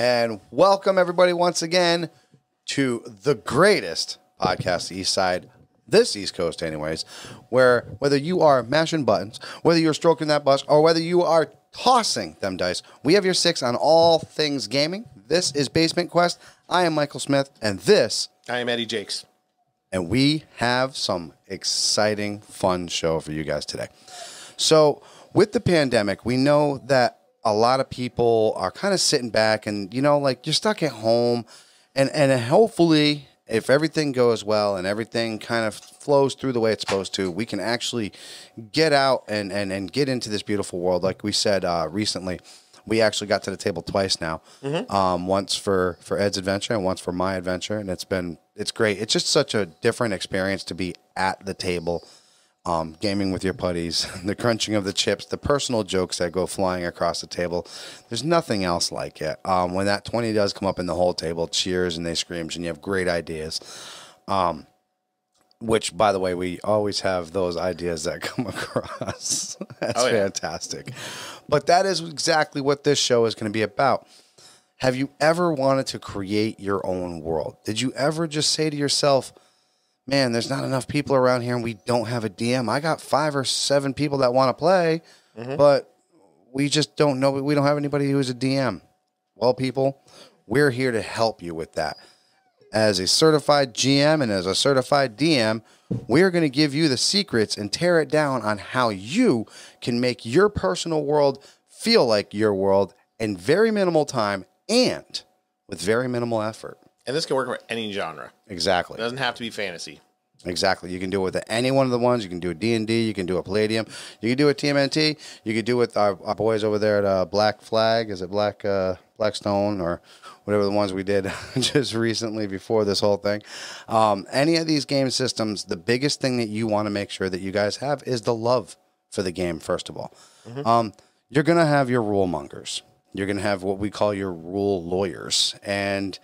And welcome, everybody, once again to the greatest podcast, the East Side, this East Coast anyways, where whether you are mashing buttons, whether you're stroking that bus, or whether you are tossing them dice, we have your six on all things gaming. This is Basement Quest. I am Michael Smith, and this... I am Eddie Jakes. And we have some exciting, fun show for you guys today. So with the pandemic, we know that a lot of people are kind of sitting back and, you know, like you're stuck at home and hopefully if everything goes well and everything kind of flows through the way it's supposed to, we can actually get out and get into this beautiful world. Like we said recently, we actually got to the table twice now, once for Ed's adventure and once for my adventure. And it's great. It's just such a different experience to be at the table. Gaming with your buddies, the crunching of the chips, the personal jokes that go flying across the table. There's nothing else like it. When that 20 does come up and the whole table cheers and they screams and you have great ideas, which, by the way, we always have those ideas that come across. That's fantastic. But that is exactly what this show is going to be about. Have you ever wanted to create your own world? Did you ever just say to yourself, man, there's not enough people around here and we don't have a DM. I got 5 or 7 people that want to play, but we just don't know. We don't have anybody who is a DM. Well, people, we're here to help you with that. As a certified GM and as a certified DM, we're going to give you the secrets and tear it down on how you can make your personal world feel like your world in very minimal time and with very minimal effort. And this can work for any genre. Exactly. It doesn't have to be fantasy. Exactly. You can do it with any one of the ones. You can do a D&D. You can do a Palladium. You can do a TMNT. You can do it with our boys over there at Black Flag. Is it Blackstone or whatever the ones we did just recently before this whole thing? Any of these game systems, the biggest thing that you want to make sure that you guys have is the love for the game, first of all. You're going to have your rule mongers. You're going to have what we call your rule lawyers. And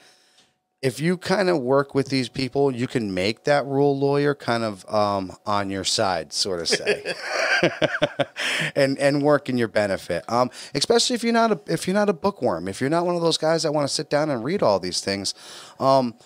if you kind of work with these people, you can make that rule lawyer kind of on your side, sort of say, and work in your benefit. Especially if you're not a bookworm, if you're not one of those guys that want to sit down and read all these things. One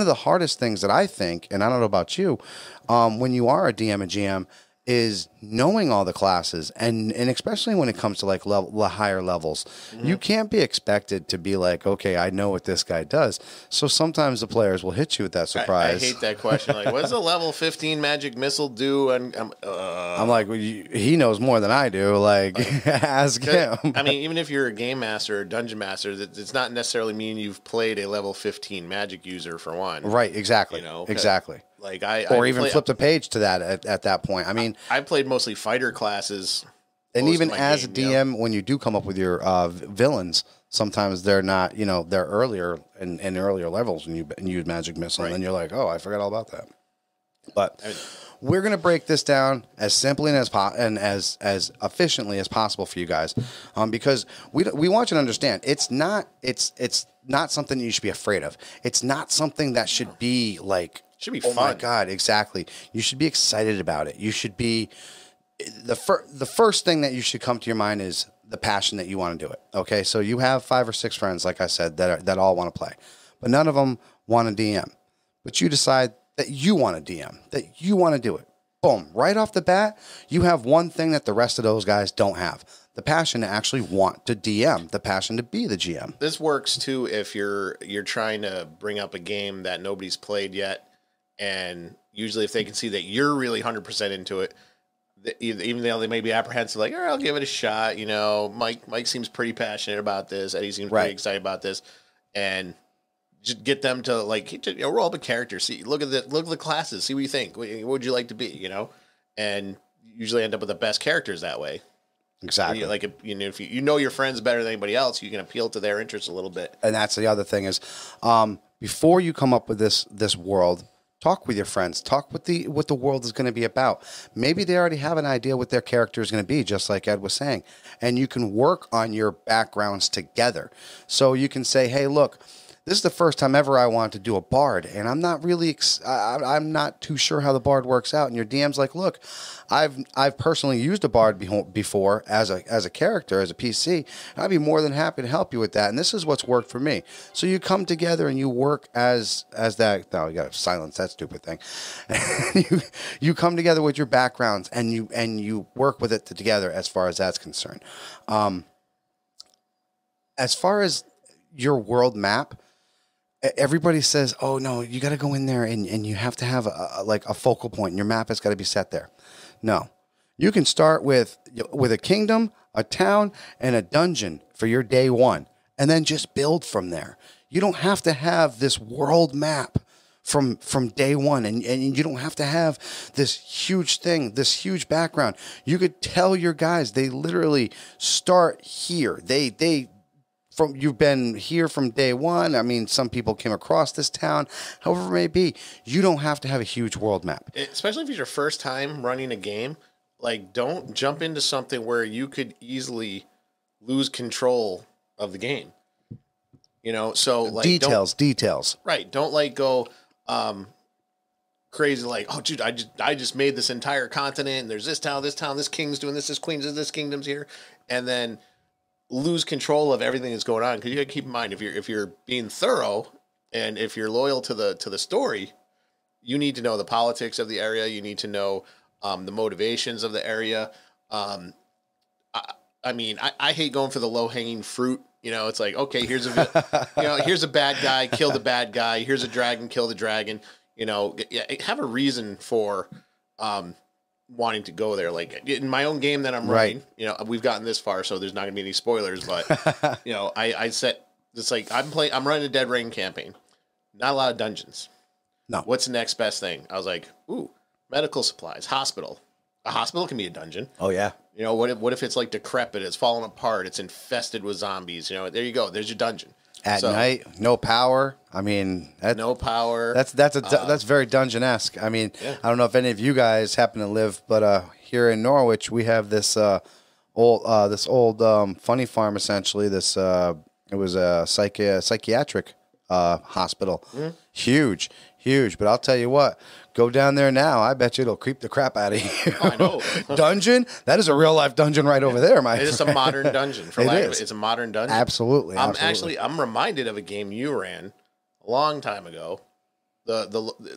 of the hardest things that I think, and I don't know about you, when you are a DM and GM, is knowing all the classes, and especially when it comes to like the higher levels, you can't be expected to be like, okay, I know what this guy does. So sometimes the players will hit you with that surprise. I hate that question. Like, what does a level 15 magic missile do? And I'm like, well, he knows more than I do. Like, ask him. I mean, even if you're a game master or dungeon master, it's not necessarily mean you've played a level 15 magic user for one. Right. Exactly. You know, exactly. Like I even flipped a page to that at that point. I mean, I played mostly fighter classes, and even as a DM, when you do come up with your villains, sometimes they're not, you know, they're earlier in earlier levels, and you use magic missile, and then you're like, oh, I forgot all about that. But we're gonna break this down as simply and as efficiently as possible for you guys, because we want you to understand it's not something you should be afraid of. It's not something that should be like. Should be fun. Oh my God, exactly. You should be excited about it. You should be the first thing that you should come to your mind is the passion that you want to do it. Okay, so you have 5 or 6 friends, like I said, that all want to play, but none of them want to DM. But you decide that you want to DM, that you want to do it. Boom! Right off the bat, you have one thing that the rest of those guys don't have: the passion to actually want to DM, the passion to be the GM. This works too if you're trying to bring up a game that nobody's played yet. And usually if they can see that you're really 100% into it, even though they may be apprehensive, like, all right, I'll give it a shot. You know, Mike seems pretty passionate about this. Eddie seems pretty excited about this. And just get them to, like, you know, roll up a character. See, look at the classes. See what you think. What would you like to be, you know? And usually end up with the best characters that way. Exactly. Like, you know, if you know your friends better than anybody else, you can appeal to their interests a little bit. And that's the other thing is before you come up with this world, talk with your friends. Talk with what the world is going to be about. Maybe they already have an idea what their character is going to be, just like Ed was saying. And you can work on your backgrounds together. So you can say, hey, look, this is the first time ever I wanted to do a bard, and I'm not really, I'm not too sure how the bard works out. And your DM's like, look, I've personally used a bard before as a character, as a PC. And I'd be more than happy to help you with that. And this is what's worked for me. So you come together and you work as that. No, you got to silence that stupid thing. you come together with your backgrounds and you work with it together as far as that's concerned. As far as your world map, everybody says, oh no, you got to go in there and you have to have like a focal point. Your map has got to be set there. No, you can start with a kingdom, a town, and a dungeon for your day one, and then just build from there. You don't have to have this world map from day one, and you don't have to have this huge thing, this huge background. You could tell your guys, they literally start here. You've been here from day one. I mean, some people came across this town, however it may be. You don't have to have a huge world map. Especially if it's your first time running a game, like, don't jump into something where you could easily lose control of the game. You know, so like details. Right. Don't like go crazy like, oh dude, I just made this entire continent and there's this town, this king's doing this queen's, this kingdom's here, and then lose control of everything that's going on. Because you got to keep in mind, if you're being thorough and if you're loyal to the story, you need to know the politics of the area. You need to know the motivations of the area. I hate going for the low hanging fruit. You know, it's like, okay, here's a bad guy, kill the bad guy. Here's a dragon, kill the dragon. You know, have a reason for wanting to go there. Like in my own game that I'm running, you know, we've gotten this far, so there's not gonna be any spoilers, but you know, I set, it's like I'm running a Dead Ring campaign. Not a lot of dungeons. No. What's the next best thing? I was like, ooh, medical supplies, hospital. A hospital can be a dungeon. Oh yeah. You know, what if it's like decrepit, it's fallen apart, it's infested with zombies, you know, there you go. There's your dungeon. At night, no power. I mean, no power. That's very dungeon-esque. I mean, yeah. I don't know if any of you guys happen to live, but here in Norwich, we have this old funny farm. Essentially, this it was a psychiatric hospital. Mm-hmm. Huge. But I'll tell you what, go down there now. I bet you it'll creep the crap out of you. Oh, I know. Dungeon? That is a real life dungeon right over there, my friend. It's a modern dungeon. It's a modern dungeon. Absolutely. I'm reminded of a game you ran a long time ago. The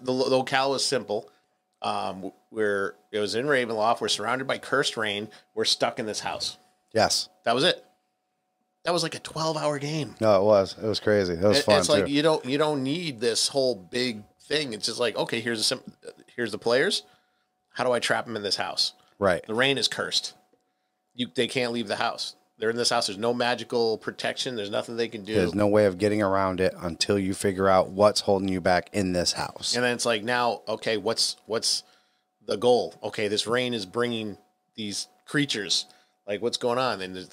locale was simple. Where it was in Ravenloft. We're surrounded by cursed rain. We're stuck in this house. Yes. That was it. That was like a 12-hour game. No, it was. It was crazy. It was fun. It's like too. You don't need this whole big thing. It's just like, okay, here's the players. How do I trap them in this house? Right. The rain is cursed. They can't leave the house. They're in this house. There's no magical protection. There's nothing they can do. There's no way of getting around it until you figure out what's holding you back in this house. And then it's like, now, okay, what's the goal? Okay, this rain is bringing these creatures. Like, what's going on? And there's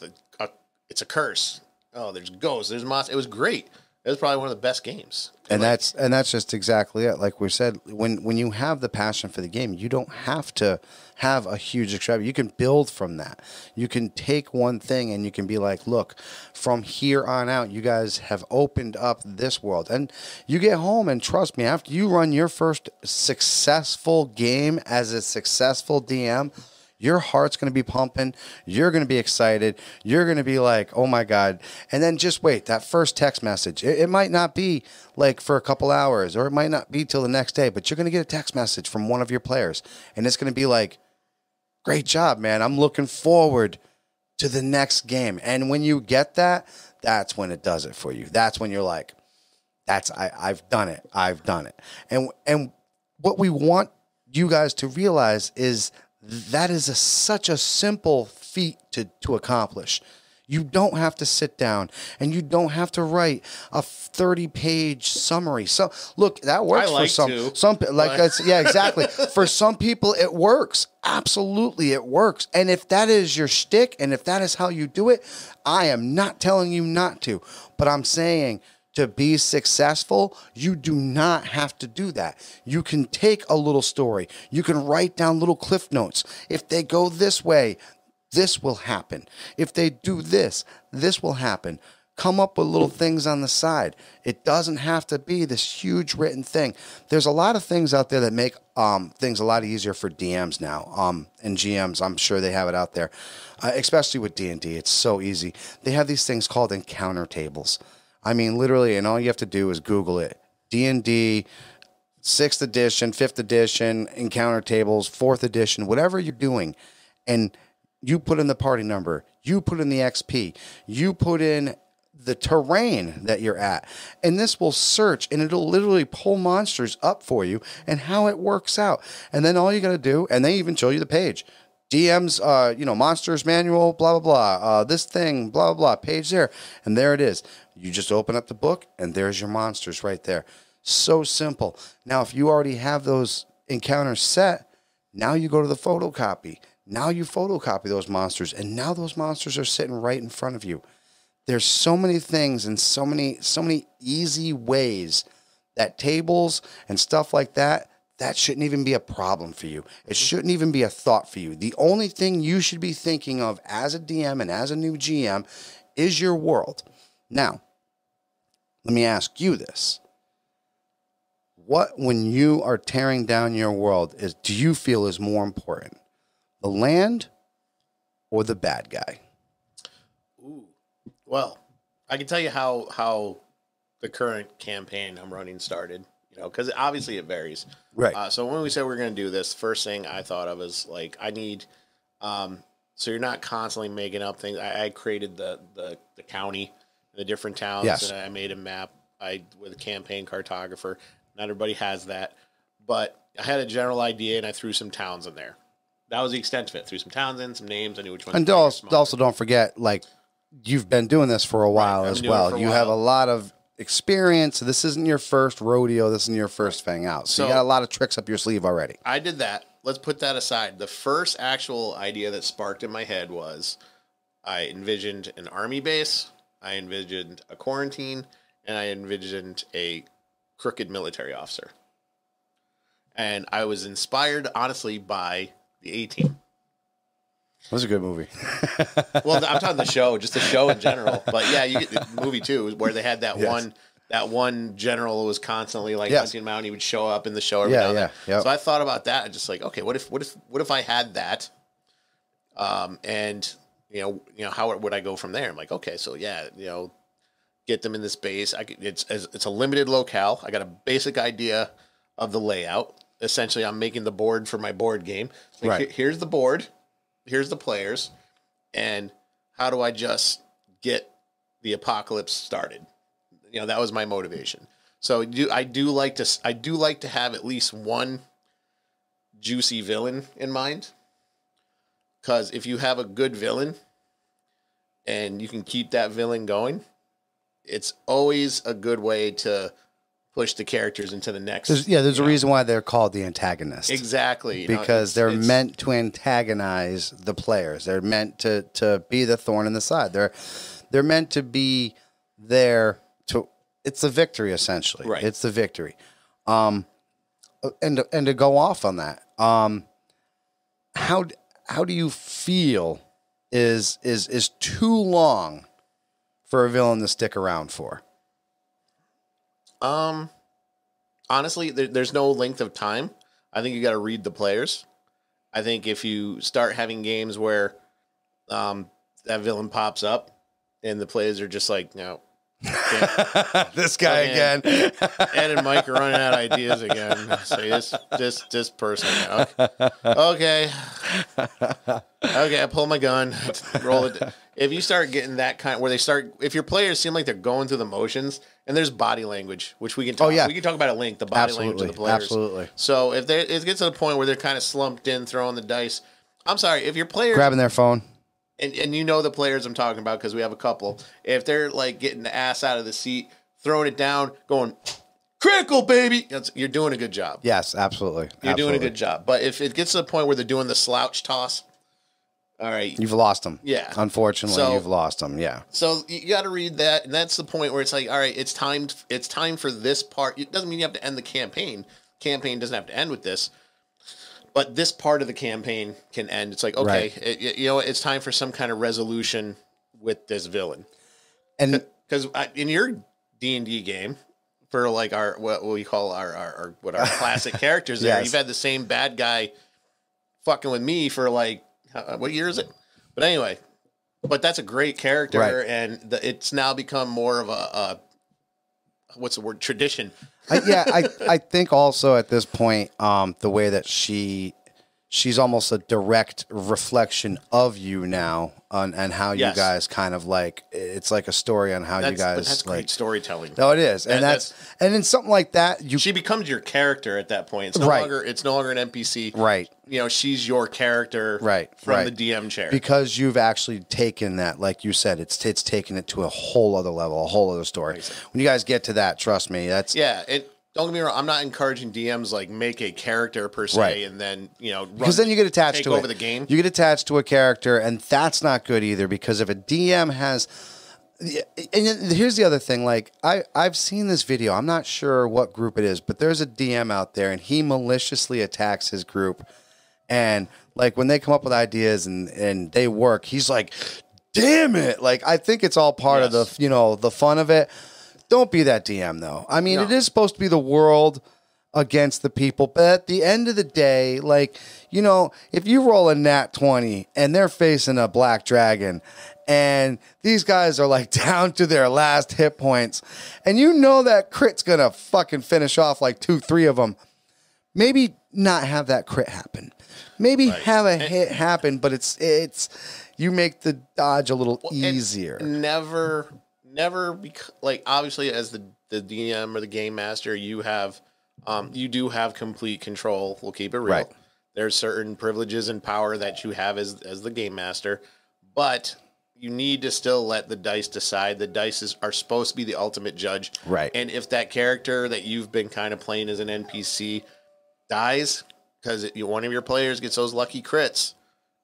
it's a curse. Oh, there's ghosts. There's monsters. It was great. It was probably one of the best games. And like, that's just exactly it. Like we said, when you have the passion for the game, you don't have to have a huge extravagance. You can build from that. You can take one thing and you can be like, look, from here on out, you guys have opened up this world. And you get home, and trust me, after you run your first successful game as a successful DM, your heart's going to be pumping. You're going to be excited. You're going to be like, oh, my God. And then just wait. That first text message, it might not be like for a couple hours, or it might not be till the next day, but you're going to get a text message from one of your players. And it's going to be like, great job, man. I'm looking forward to the next game. And when you get that, that's when it does it for you. That's when you're like, I've done it. I've done it. And what we want you guys to realize is that is such a simple feat to accomplish. You don't have to sit down, and you don't have to write a 30-page summary. So, look, that works for some, for some people, it works. Absolutely, it works. And if that is your shtick, and if that is how you do it, I am not telling you not to, but I'm saying, to be successful, you do not have to do that. You can take a little story. You can write down little cliff notes. If they go this way, this will happen. If they do this, this will happen. Come up with little things on the side. It doesn't have to be this huge written thing. There's a lot of things out there that make things a lot easier for DMs now and GMs. I'm sure they have it out there, especially with D&D. It's so easy. They have these things called encounter tables. I mean, literally, and all you have to do is Google it. D&D, 6th edition, 5th edition, encounter tables, 4th edition, whatever you're doing. And you put in the party number. You put in the XP. You put in the terrain that you're at. And this will search, and it'll literally pull monsters up for you and how it works out. And then all you got to do, and they even show you the page. DM's, you know, monsters manual, blah, blah, blah. This thing, blah, blah, blah, page there. And there it is. You just open up the book, and there's your monsters right there. So simple. Now, if you already have those encounters set, now you go to the photocopy. Now you photocopy those monsters, and now those monsters are sitting right in front of you. There's so many things and so many easy ways that tables and stuff like that, that shouldn't even be a problem for you. It shouldn't even be a thought for you. The only thing you should be thinking of as a DM and as a new GM is your world. Now, let me ask you this. What, when you are tearing down your world, is do you feel is more important? The land or the bad guy? Ooh. Well, I can tell you how the current campaign I'm running started, you know, because obviously it varies. Right. So when we said we're going to do this, first thing I thought of is, like, I need, so you're not constantly making up things. I created the county, the different towns, yes, and I made a map with a campaign cartographer. Not everybody has that, but I had a general idea, and I threw some towns in there. That was the extent of it. Threw some towns in, some names. I knew which ones. And also don't forget, like, you've been doing this for a while as well. You have a lot of experience. This isn't your first rodeo. This isn't your first thing out. So you got a lot of tricks up your sleeve already. I did that. Let's put that aside. The first actual idea that sparked in my head was I envisioned an army base. I envisioned a quarantine. And I envisioned a crooked military officer. And I was inspired, honestly, by The A Team. That was a good movie. Well, I'm talking the show, just the show in general. But yeah, you get the movie too, where they had that, yes, one general who was constantly, like, yes, hunting him out, and he would show up in the show every now and then. Yep. So I thought about that. I just, like, okay, what if I had that? And you know, how would I go from there? I'm like, okay, so yeah, you know, get them in this base. It's a limited locale. I got a basic idea of the layout. Essentially, I'm making the board for my board game. Like, right. Here's the board. Here's the players. And how do I just get the apocalypse started? You know, that was my motivation. So I do like to have at least one juicy villain in mind. Because if you have a good villain and you can keep that villain going, it's always a good way to push the characters into the next. There's a reason why they're called the antagonists. Exactly. Because they're meant to antagonize the players. They're meant to be the thorn in the side. They're meant to be there to, it's the victory, essentially. Right. It's the victory. And to go off on that, how do you feel is too long for a villain to stick around for? Honestly, there's no length of time. I think you got to read the players. I think if you start having games where that villain pops up and the players are just like, no, this guy again. Ed and Mike are running out of ideas again. Say this person. Okay. I pull my gun. Roll it. If you start getting that kind where they start, if your players seem like they're going through the motions, and there's body language, which we can talk. Oh, yeah. We can talk about at length. The body language of the players. Absolutely. So if it gets to the point where they're kind of slumped in, throwing the dice. I'm sorry if your players grabbing their phone. And you know the players I'm talking about because we have a couple. If they're, like, getting the ass out of the seat, throwing it down, going, critical, baby, you're doing a good job. Yes, absolutely. You're doing a good job. But if it gets to the point where they're doing the slouch toss, all right. You've lost them. Yeah. Unfortunately, you've lost them, yeah. So you got to read that, and that's the point where it's like, all right, it's time for this part. It doesn't mean you have to end the campaign. Campaign doesn't have to end with this. But this part of the campaign can end. It's like, okay, right, it's time for some kind of resolution with this villain. And Because in your D&D game, for like our what we call our what our classic characters, yes. there you've had the same bad guy fucking with me for like what year is it? But anyway, but that's a great character, right. and it's now become more of a what's the word, tradition. I think also at this point, the way that she's almost a direct reflection of you now on how yes. you guys kind of like, it's like a story on how you guys. But that's like, great storytelling. No, it is. And that's, and in something like that, she becomes your character at that point. It's no right. longer, it's no longer an NPC. Right. You know, she's your character right. from right. the DM chair. Because you've actually taken that, like you said, it's taken it to a whole other level, a whole other story. Amazing. When you guys get to that, trust me, that's. Yeah. Don't get me wrong. I'm not encouraging DMs like make a character per se, right. and then you know because then you get attached to it. Over the game. You get attached to a character, and that's not good either. Because if a DM has, and here's the other thing, like I've seen this video. I'm not sure what group it is, but there's a DM out there, and he maliciously attacks his group, and like when they come up with ideas and they work, he's like, "Damn it!" Like I think it's all part yes. of the the fun of it. Don't be that DM, though. I mean, no. It is supposed to be the world against the people. But at the end of the day, like, you know, if you roll a nat 20 and they're facing a black dragon and these guys are, like, down to their last hit points and you know that crit's going to fucking finish off, like, 2, 3 of them, maybe not have that crit happen. Maybe right. have a hit happen, but it's you make the dodge a little easier. Never, like obviously, as the DM or the game master, you have, you do have complete control. We'll keep it real. Right. There's certain privileges and power that you have as the game master, but you need to still let the dice decide. The dice are supposed to be the ultimate judge, right? And if that character that you've been kind of playing as an NPC dies because one of your players gets those lucky crits,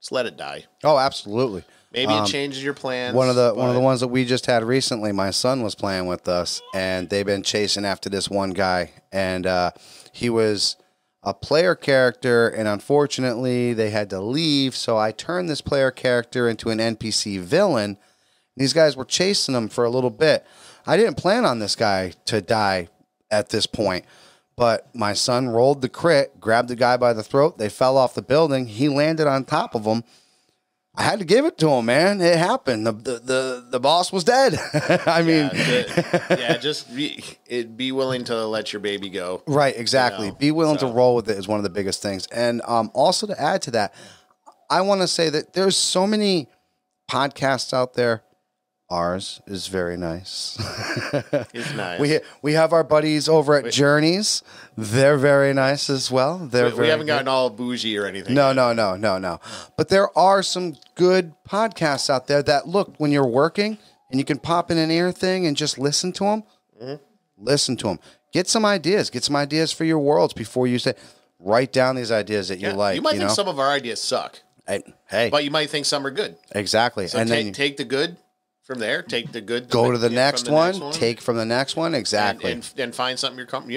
just let it die. Oh, absolutely. Maybe it changes your plans. One of the ones that we just had recently, my son was playing with us, and they've been chasing after this one guy, and he was a player character, and unfortunately they had to leave, so I turned this player character into an NPC villain. These guys were chasing him for a little bit. I didn't plan on this guy to die at this point, but my son rolled the crit, grabbed the guy by the throat, they fell off the building, he landed on top of him. I had to give it to him, man. It happened. The boss was dead. I mean, just be willing to let your baby go. Right, exactly. You know? Be willing to roll with it is one of the biggest things. And also to add to that, I want to say that there's so many podcasts out there. Ours is very nice. It's nice. We have our buddies over at Journeys. They're very nice as well. We haven't gotten all bougie or anything. No. But there are some good podcasts out there that look when you're working and you can pop in an ear thing and just listen to them. Mm-hmm. Listen to them. Get some ideas. Get some ideas for your worlds before you say. Write down these ideas that you like. You might think some of our ideas suck. Hey, but you might think some are good. Exactly. So and then take the good. From there, take the good. Go to the next one. Take from the next one. Exactly, and find something you're comfortable.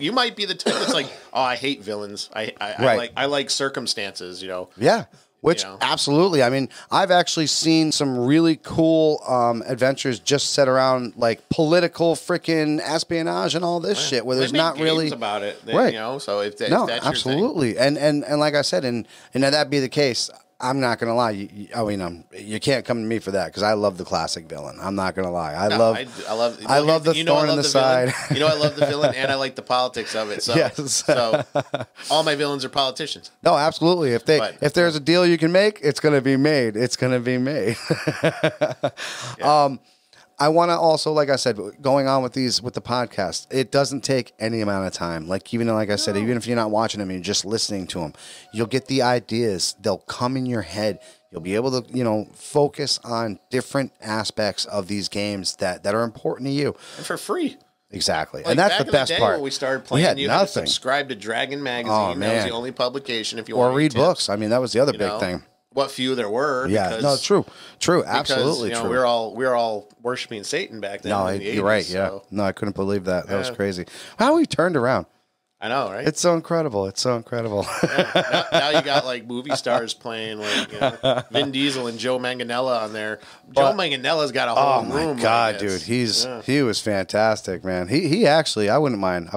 You might be the type that's like, oh, I hate villains. I like circumstances. You know. Yeah. Which absolutely. I mean, I've actually seen some really cool adventures just set around like political freaking espionage and all this shit where there's not really about it. Then, right. You know. So if that's absolutely, your thing. And like I said, and that be the case. I'm not going to lie. You can't come to me for that because I love the classic villain. I'm not going to lie. I love the thorn in the side. You know, I love the villain and I like the politics of it. So, yes. So all my villains are politicians. No, absolutely. If there's a deal you can make, it's going to be made. It's going to be made. Yeah. I want to also, like I said, going on with the podcast, it doesn't take any amount of time. Like even if you're not watching them, you're just listening to them, you'll get the ideas. They'll come in your head. You'll be able to, focus on different aspects of these games that are important to you. And for free. Exactly. Like, and that's the best part. When we started playing, you had to subscribe to Dragon Magazine. Oh, that was the only publication if you want to read books. I mean, that was the other big thing. What few there were? Yeah, true, absolutely true. We're all worshiping Satan back then. No, in the 80s, you're right. Yeah, so. No, I couldn't believe that. That was crazy. How we turned around. I know, right? It's so incredible. It's so incredible. Yeah. Now you got like movie stars playing, like Vin Diesel and Joe Manganiello on there. Joe Manganiello's got a whole room. Oh my god, dude, he was fantastic, man. He actually, I wouldn't mind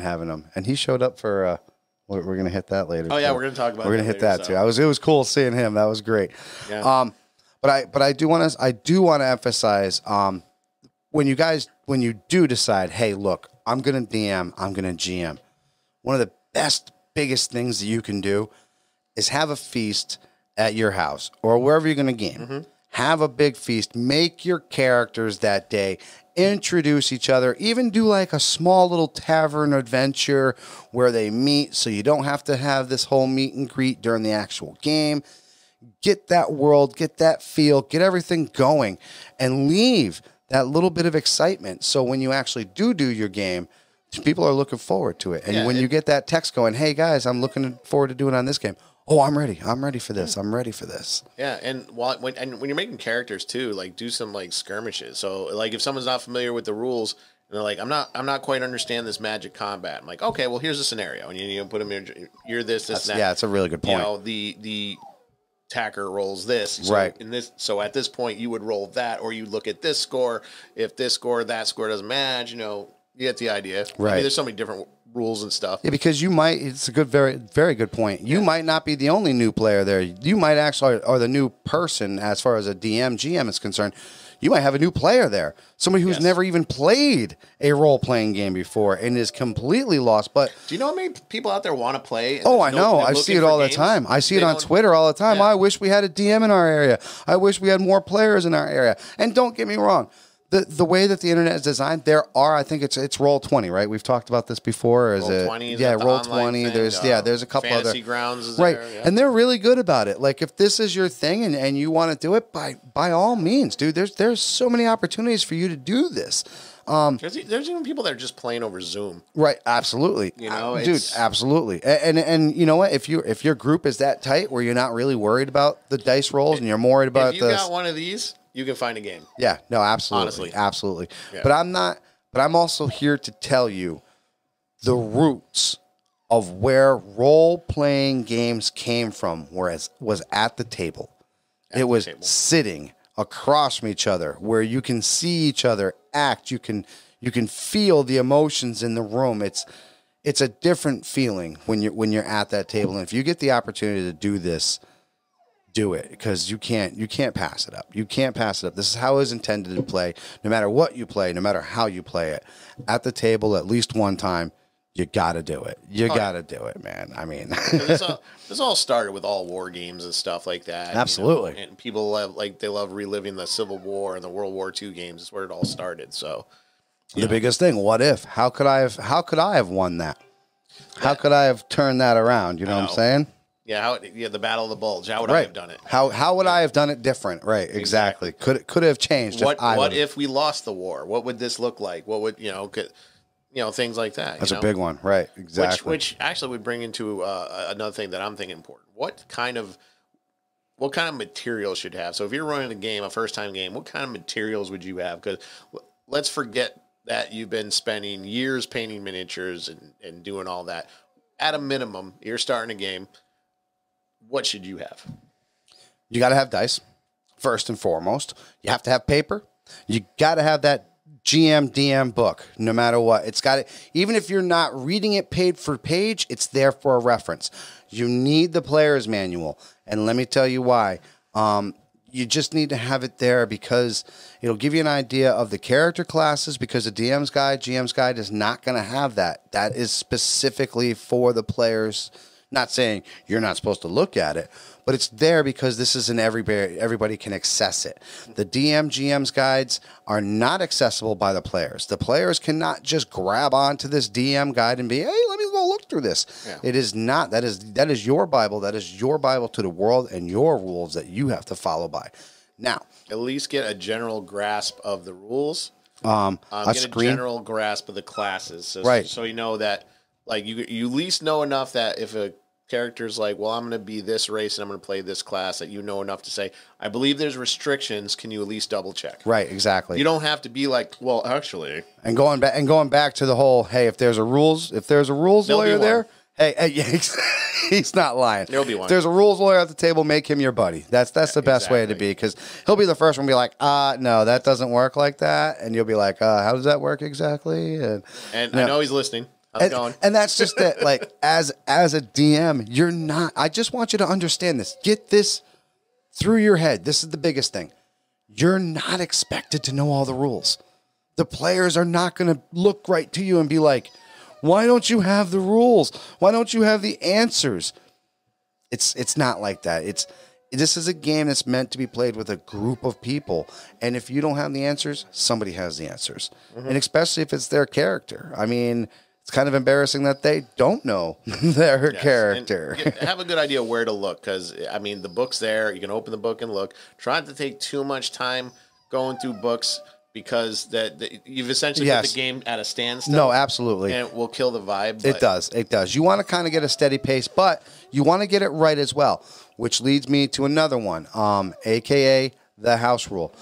having him, and he showed up for. We're gonna hit that later. Oh yeah, we're gonna talk about. We're gonna hit that too. It was cool seeing him. That was great. Yeah. But I do want to emphasize when you guys do decide, hey, look, I'm gonna DM, I'm gonna GM. One of the biggest things that you can do is have a feast at your house or wherever you're going to game. Mm-hmm. Have a big feast. Make your characters that day. Introduce each other. Even do like a small little tavern adventure where they meet so you don't have to have this whole meet and greet during the actual game. Get that world. Get that feel. Get everything going. And leave that little bit of excitement so when you actually do your game, people are looking forward to it. And yeah, when you get that text going, hey guys, I'm looking forward to doing on this game. Oh, I'm ready. I'm ready for this. I'm ready for this. Yeah. And when you're making characters too, like do some like skirmishes. So like if someone's not familiar with the rules and they're like, I'm not quite understand this magic combat. I'm like, okay, well here's a scenario. And you put them in, you're this, and that. Yeah. It's a really good point. You know, the attacker rolls this. So right. So at this point you would roll that, or you look at this score. If this score, that score doesn't match, you get the idea. Right. I mean, there's so many different rules and stuff. Yeah, because you might, it's a good, very, very good point. You might not be the only new player there. You might actually, or the new person, as far as a DM, GM is concerned, you might have a new player there. Somebody who's never even played a role-playing game before and is completely lost. But do you know how many people out there want to play? Oh, I know. I see it all the time. I see it on Twitter all the time. Yeah. I wish we had a DM in our area. I wish we had more players in our area. And don't get me wrong. The way that the internet is designed, there are, I think it's Roll20, right? We've talked about this before. Roll20. There's there's a couple other. Fantasy Grounds is there. Right, yeah. And they're really good about it. Like if this is your thing and you want to do it, by all means, dude. There's so many opportunities for you to do this. There's even people that are just playing over Zoom. Right, absolutely. Dude, absolutely. And you know what? If your group is that tight where you're not really worried about the dice rolls and you're more worried about if you got one of these, you can find a game. Yeah, no, absolutely. Honestly. Absolutely. Yeah. But I'm also here to tell you the roots of where role-playing games came from, whereas was at the table. Sitting across from each other, where you can see each other act, you can feel the emotions in the room. It's a different feeling when you're at that table. And if you get the opportunity to do this, do it, because you can't pass it up. You can't pass it up. This is how it's intended to play. No matter what you play, no matter how you play it, at the table at least one time, you got to do it. You got to do it, man. I mean, this all started with all war games and stuff like that. Absolutely. And people love reliving the Civil War and the World War II games. That's where it all started. So the biggest thing, what if? How could I have won that? How could I have turned that around? You know what I'm saying? Yeah, the Battle of the Bulge. How would I have done it? How would I have done it different? Right, exactly. Could have changed. What if we lost the war? What would this look like? What would things like that? That's a big one, right? Exactly. Which actually would bring into another thing that I'm thinking important. What kind of material should have? So if you're running a first time game, what kind of materials would you have? Because let's forget that you've been spending years painting miniatures and doing all that. At a minimum, you're starting a game. What should you have? You got to have dice, first and foremost. You have to have paper. You got to have that GM, DM book, no matter what. It's got it. Even if you're not reading it page for page, it's there for a reference. You need the player's manual. And let me tell you why. You just need to have it there because it'll give you an idea of the character classes, because the GM's guide is not going to have that. That is specifically for the players. Not saying you're not supposed to look at it, but it's there because this is an everybody can access it. The DM GM's guides are not accessible by the players. The players cannot just grab onto this DM guide and be, hey, let me go look through this. Yeah. It is not. That is your Bible. That is your Bible to the world and your rules that you have to follow by. Now, at least get a general grasp of the rules. Get a general grasp of the classes, so you know that, like, you at least know enough that if a characters like, well, I'm going to be this race and I'm going to play this class, that you know enough to say, I believe there's restrictions. Can you at least double check? Right, exactly. You don't have to be like, well, actually. And going back to the whole, hey, if there's a rules lawyer there, hey, he's not lying. There'll be one. If there's a rules lawyer at the table, make him your buddy. That's the best way to be, because he'll be the first one to be like, no, that doesn't work like that, and you'll be like, how does that work exactly? And I know he's listening. And that's just that, like, as a DM, you're not, I just want you to understand this. Get this through your head. This is the biggest thing. You're not expected to know all the rules. The players are not going to look right to you and be like, why don't you have the rules? Why don't you have the answers? It's not like that. This is a game that's meant to be played with a group of people. And if you don't have the answers, somebody has the answers. Mm-hmm. And especially if it's their character. I mean, it's kind of embarrassing that they don't know their character. Have a good idea where to look, because, I mean, the book's there. You can open the book and look. Try not to take too much time going through books, because you've essentially put the game at a standstill. No, absolutely. And it will kill the vibe. But... It does. You want to kind of get a steady pace, but you want to get it right as well, which leads me to another one, a.k.a. the house rule.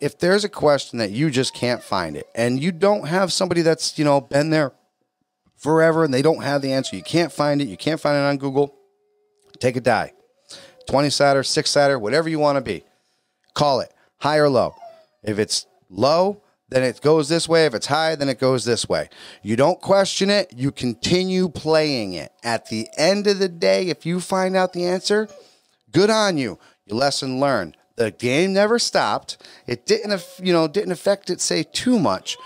If there's a question that you just can't find it, and you don't have somebody that's, you know, been there forever and they don't have the answer, you can't find it, you can't find it on Google, take a die. 20-sider, 6-sider, whatever you want to be. Call it high or low. If it's low, then it goes this way. If it's high, then it goes this way. You don't question it. You continue playing it. At the end of the day, if you find out the answer, good on you. Your lesson learned. The game never stopped. It didn't affect it, say, too much.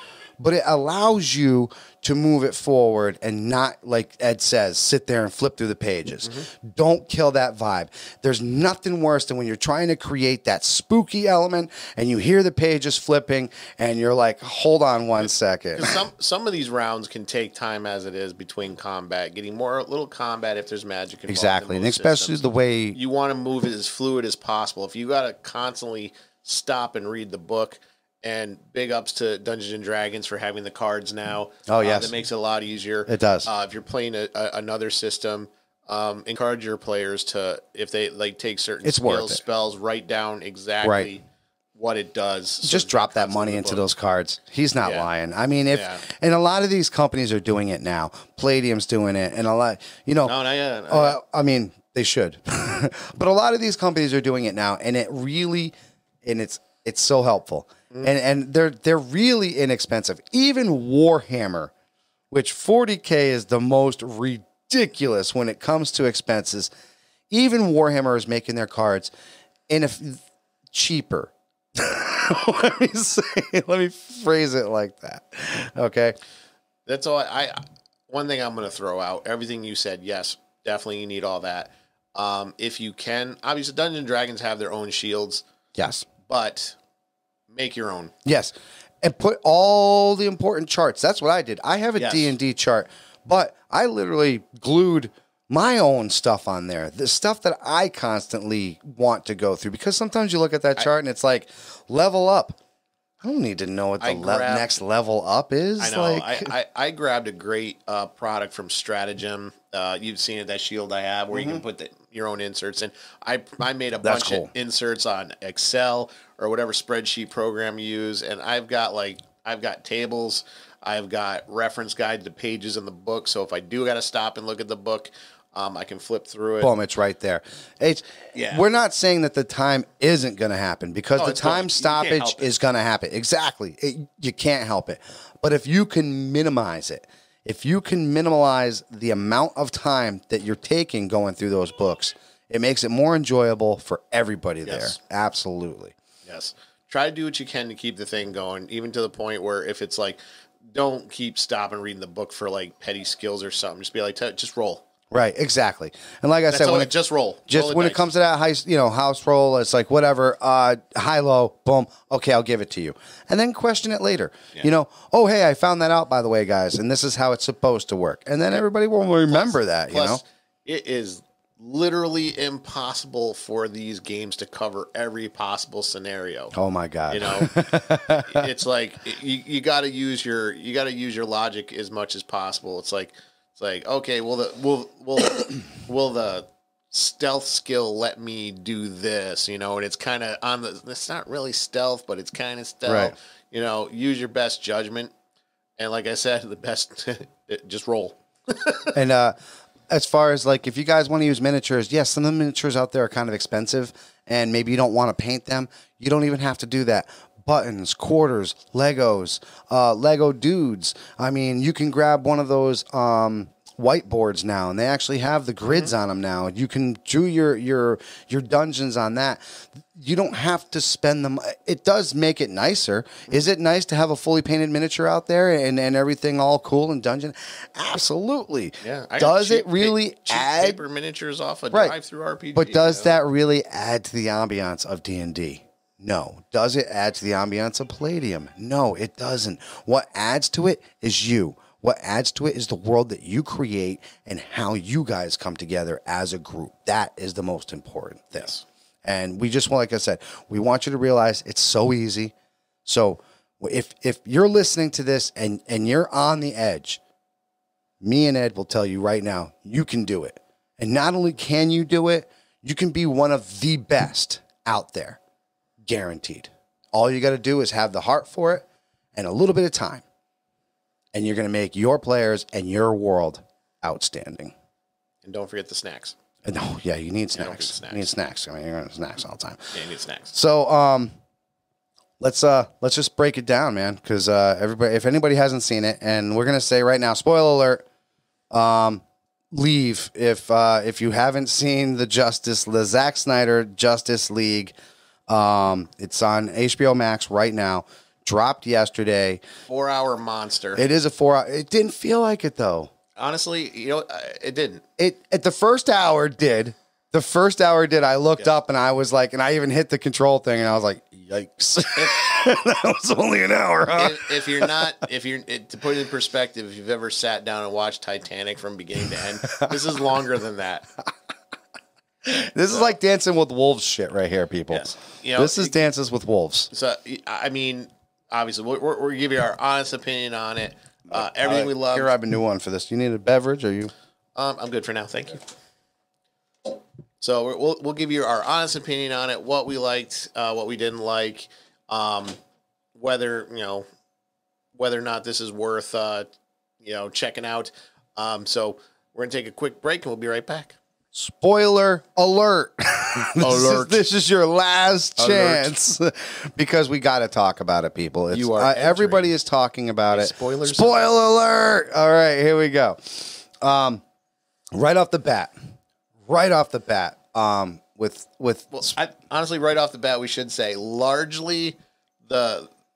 But it allows you to move it forward and not, like Ed says, sit there and flip through the pages. Mm-hmm. Don't kill that vibe. There's nothing worse than when you're trying to create that spooky element and you hear the pages flipping and you're like, hold on one second. Some of these rounds can take time as it is between combat, getting more little combat if there's magic involved. Exactly, and especially the way... You want to move it as fluid as possible. If you got to constantly stop and read the book... And big ups to Dungeons and Dragons for having the cards now. Oh, yes. That makes it a lot easier. It does. If you're playing another system, encourage your players to, if they like take certain spells, write down exactly what it does. Just drop that money into those cards. He's not lying. I mean, and a lot of these companies are doing it now. Palladium's doing it. And a lot, you know. No, not yet. I mean, they should. But a lot of these companies are doing it now. And it really, and it's so helpful. And they're really inexpensive. Even Warhammer, which 40K is the most ridiculous when it comes to expenses, even Warhammer is making their cards cheaper. Let me phrase it like that. Okay. That's all. One thing I'm going to throw out, everything you said, yes, definitely you need all that. If you can, obviously Dungeons and Dragons have their own shields. Yes. But... make your own. Yes. And put all the important charts. That's what I did. I have a D&D chart, but I literally glued my own stuff on there. The stuff that I constantly want to go through. Because sometimes you look at that chart and it's like, level up. I don't need to know what the next level up is. I know. Like... I grabbed a great product from Stratagem. You've seen it, that shield I have, where you can put your own inserts. And I made a bunch of inserts on Excel or whatever spreadsheet program you use. And I've got tables. I've got reference guide to pages in the book. So if I do got to stop and look at the book, I can flip through it. Boom, it's right there. We're not saying that the time isn't going to happen, because the time stoppage is going to happen. Exactly. You can't help it. But if you can minimize it, if you can minimize the amount of time that you're taking going through those books, it makes it more enjoyable for everybody there. Absolutely. Yes. Try to do what you can to keep the thing going, even to the point where if it's like, don't keep stopping reading the book for like petty skills or something. Just be like, just roll. Right, exactly. And like I said, when just roll. Just when it comes to that house roll, it's like whatever, high, low, boom, okay, I'll give it to you. And then question it later. Yeah. You know, oh, hey, I found that out, by the way, guys, and this is how it's supposed to work. And then everybody will remember that, you know. It is literally impossible for these games to cover every possible scenario. Oh my God. You know, it's like you gotta use your logic as much as possible. It's like It's like, okay, will the stealth skill let me do this? You know, and it's kind of on the. It's not really stealth, but it's kind of stealth. Right. You know, use your best judgment, and like I said, the best just roll. And as far as like, if you guys want to use miniatures, yes, some of the miniatures out there are kind of expensive, and maybe you don't want to paint them. You don't even have to do that. Buttons, quarters, Legos, Lego dudes. I mean, you can grab one of those whiteboards now, and they actually have the grids on them now. You can do your dungeons on that. You don't have to spend them. It does make it nicer. Is it nice to have a fully painted miniature out there and everything all cool and dungeon? Absolutely. Yeah. Does it really add paper miniatures off a drive-through RPG? But does that really add to the ambiance of D&D? No. Does it add to the ambiance of Palladium? No, it doesn't. What adds to it is you. What adds to it is the world that you create and how you guys come together as a group. That is the most important thing. Yes. And we just want, like I said, we want you to realize it's so easy. So if you're listening to this and you're on the edge, me and Ed will tell you right now, you can do it. And not only can you do it, you can be one of the best out there. Guaranteed. All you got to do is have the heart for it and a little bit of time. And you're going to make your players and your world outstanding. And don't forget the snacks. No, yeah, you need snacks. You need snacks. I mean, you're going to snacks all the time. Yeah, you need snacks. So let's just break it down, man, because everybody, if anybody hasn't seen it, and we're going to say right now, spoiler alert, leave if you haven't seen the Zack Snyder Justice League. It's on HBO Max right now. Dropped yesterday. 4-hour monster. It is a 4-hour. It didn't feel like it though. Honestly, you know, it didn't. It at the first hour did. The first hour did. I looked up and I was like, and I even hit the control thing and I was like, yikes! That was only an hour. Huh? If you're not, to put it in perspective, if you've ever sat down and watched Titanic from beginning to end, this is longer than that. This is like Dancing with Wolves shit right here, people. Yes. You know, this is Dances with Wolves. So I mean. Obviously, we're giving our honest opinion on it. Everything we love. Here, I have a new one for this. You need a beverage, or you? I'm good for now, thank you. So we'll give you our honest opinion on it. What we liked, what we didn't like, whether or not this is worth checking out. So we're gonna take a quick break, and we'll be right back. Spoiler alert. This is your last chance because we got to talk about it, people. It's, you are everybody is talking about it. Spoilers. Spoiler alert. All right, here we go. Right off the bat. Honestly, right off the bat, we should say largely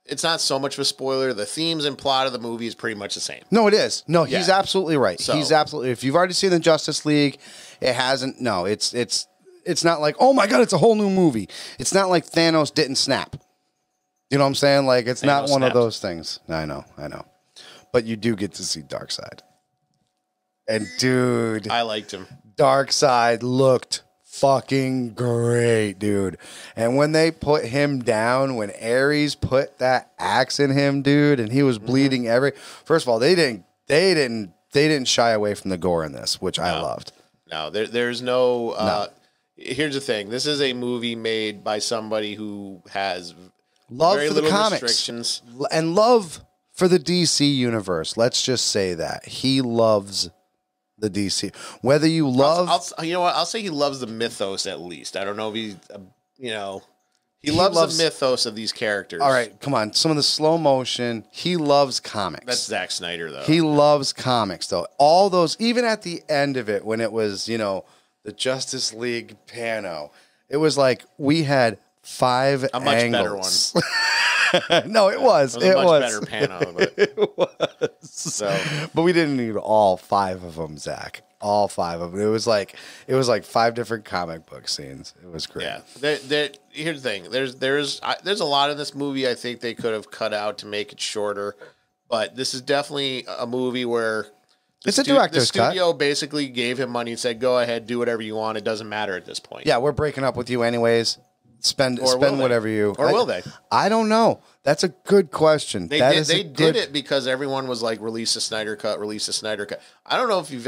it's not so much of a spoiler. The themes and plot of the movie is pretty much the same. No, it is. No, he's absolutely right. So, if you've already seen the Justice League, it hasn't. No, it's not like, oh my God, it's a whole new movie. It's not like Thanos didn't snap. You know what I'm saying? Like, it's not one of those things. I know. But you do get to see Darkseid. And dude, I liked him. Darkseid looked fucking great, dude. And when they put him down, when Ares put that axe in him, dude, and he was bleeding first of all, they didn't shy away from the gore in this, which I loved. No, there's no, Here's the thing. This is a movie made by somebody who has love for the comics restrictions and love for the DC universe. Let's just say that he loves the DC. Whether you love, you know what? I'll say he loves the mythos at least. I don't know if he, he loves the mythos of these characters. All right, come on. Some of the slow motion. He loves comics. That's Zack Snyder, though. He loves comics, though. All those, even at the end of it, when it was, the Justice League pano. It was like we had five angles. A much better one. No, it was. It was a much better pano. So, but we didn't need all five of them, Zach. All five of them. It was like five different comic book scenes. It was great. Yeah. Here's the thing. There's a lot in this movie I think they could have cut out to make it shorter, but this is definitely a movie where. It's a director's cut. The studio basically gave him money and said, go ahead, do whatever you want. It doesn't matter at this point. Yeah, we're breaking up with you anyways. Spend whatever you... Or will they? I don't know. That's a good question. They did it because everyone was like, release the Snyder Cut, release the Snyder Cut. I don't know if you've...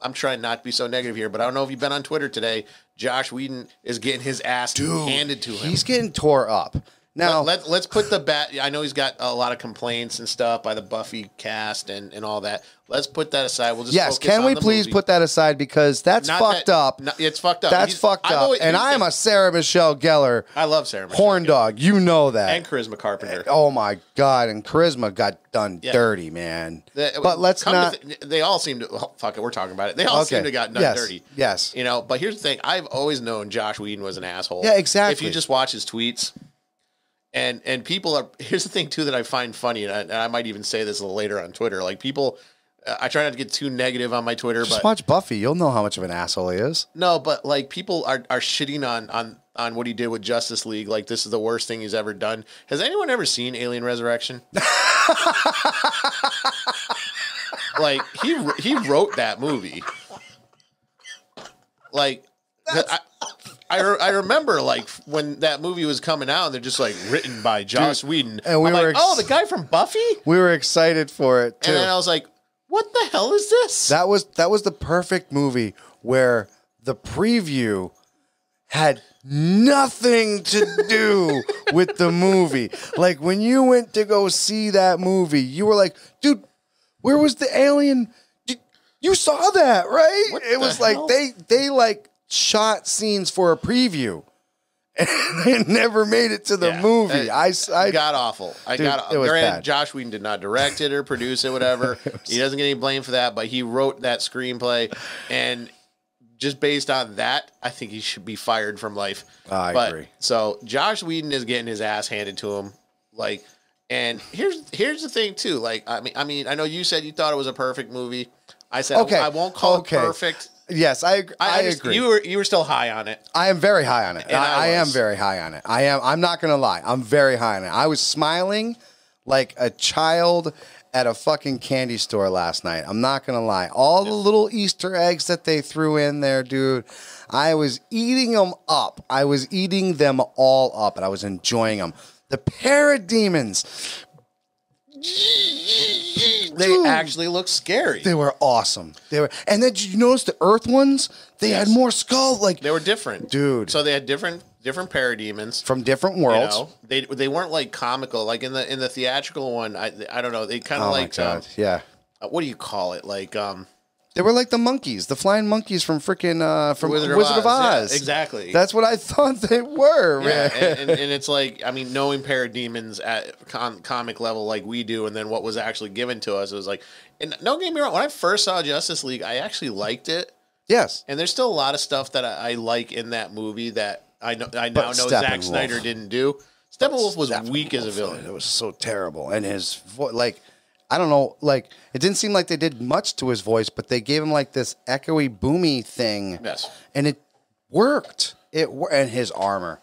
I'm trying not to be so negative here, but I don't know if you've been on Twitter today. Joss Whedon is getting his ass handed to him. He's getting tore up. Now let's put the bat. I know he's got a lot of complaints and stuff by the Buffy cast and all that. Let's put that aside. We'll just focus on the movie. Can we please put that aside, because that's fucked up. No, it's fucked up. That's fucked up. And I am a Sarah Michelle Gellar. I love Sarah Michelle. Horn dog, you know that. And Charisma Carpenter. Oh my god, and Charisma got done dirty, man. But let's not. They all seem to. Oh, fuck it, we're talking about it. They all seem to got done dirty. Yes. You know. But here's the thing. I've always known Joss Whedon was an asshole. Yeah, exactly. If you just watch his tweets. And people are, here's the thing too that I find funny, and I might even say this a little later on Twitter. Like people, I try not to get too negative on my Twitter. Just watch Buffy, you'll know how much of an asshole he is. No, but like people are shitting on what he did with Justice League. Like this is the worst thing he's ever done. Has anyone ever seen Alien Resurrection? Like he wrote that movie. Like I remember like when that movie was coming out, and they're just like written by Joss Whedon, and we were like, oh, the guy from Buffy. We were excited for it too. And then I was like, what the hell is this? That was the perfect movie where the preview had nothing to do with the movie. Like when you went to go see that movie, you were like, dude, where was the alien? You saw that, right? It was like they like shot scenes for a preview, and they never made it to the movie. I got awful. Dude, it was bad. Joss Whedon did not direct it or produce it, whatever. He doesn't get any blame for that, but he wrote that screenplay, and just based on that, I think he should be fired from life. I agree. So Joss Whedon is getting his ass handed to him. Like, and here's the thing too. Like, I mean, I know you said you thought it was a perfect movie. I said I won't call it perfect. Yes, I agree. You were still high on it. I am very high on it. I am very high on it. I'm not gonna lie. I'm very high on it. I was smiling like a child at a fucking candy store last night. I'm not gonna lie. All the little Easter eggs that they threw in there, dude. I was eating them up. I was eating them all up, and I was enjoying them. The Parademons. They actually looked scary. They were awesome. They were, and then did you notice the Earth ones? They had more skull. Like they were different, dude. So they had different parademons from different worlds. You know, they weren't like comical. Like in the theatrical one, I don't know. They kind of what do you call it? Like they were like the monkeys, the flying monkeys from freaking from Wizard of Oz. Yeah, exactly. That's what I thought they were. Man. Yeah, and it's like, I mean, knowing parademons at comic level like we do, and then what was actually given to us, it was like, and don't get me wrong, when I first saw Justice League, I actually liked it. Yes. And there's still a lot of stuff that I like in that movie that I now know Zack Snyder didn't do. Steppenwolf was weak as a villain. It was so terrible, and his like. I don't know, like, it didn't seem like they did much to his voice, but they gave him, like, this echoey, boomy thing. Yes. And it worked. And his armor.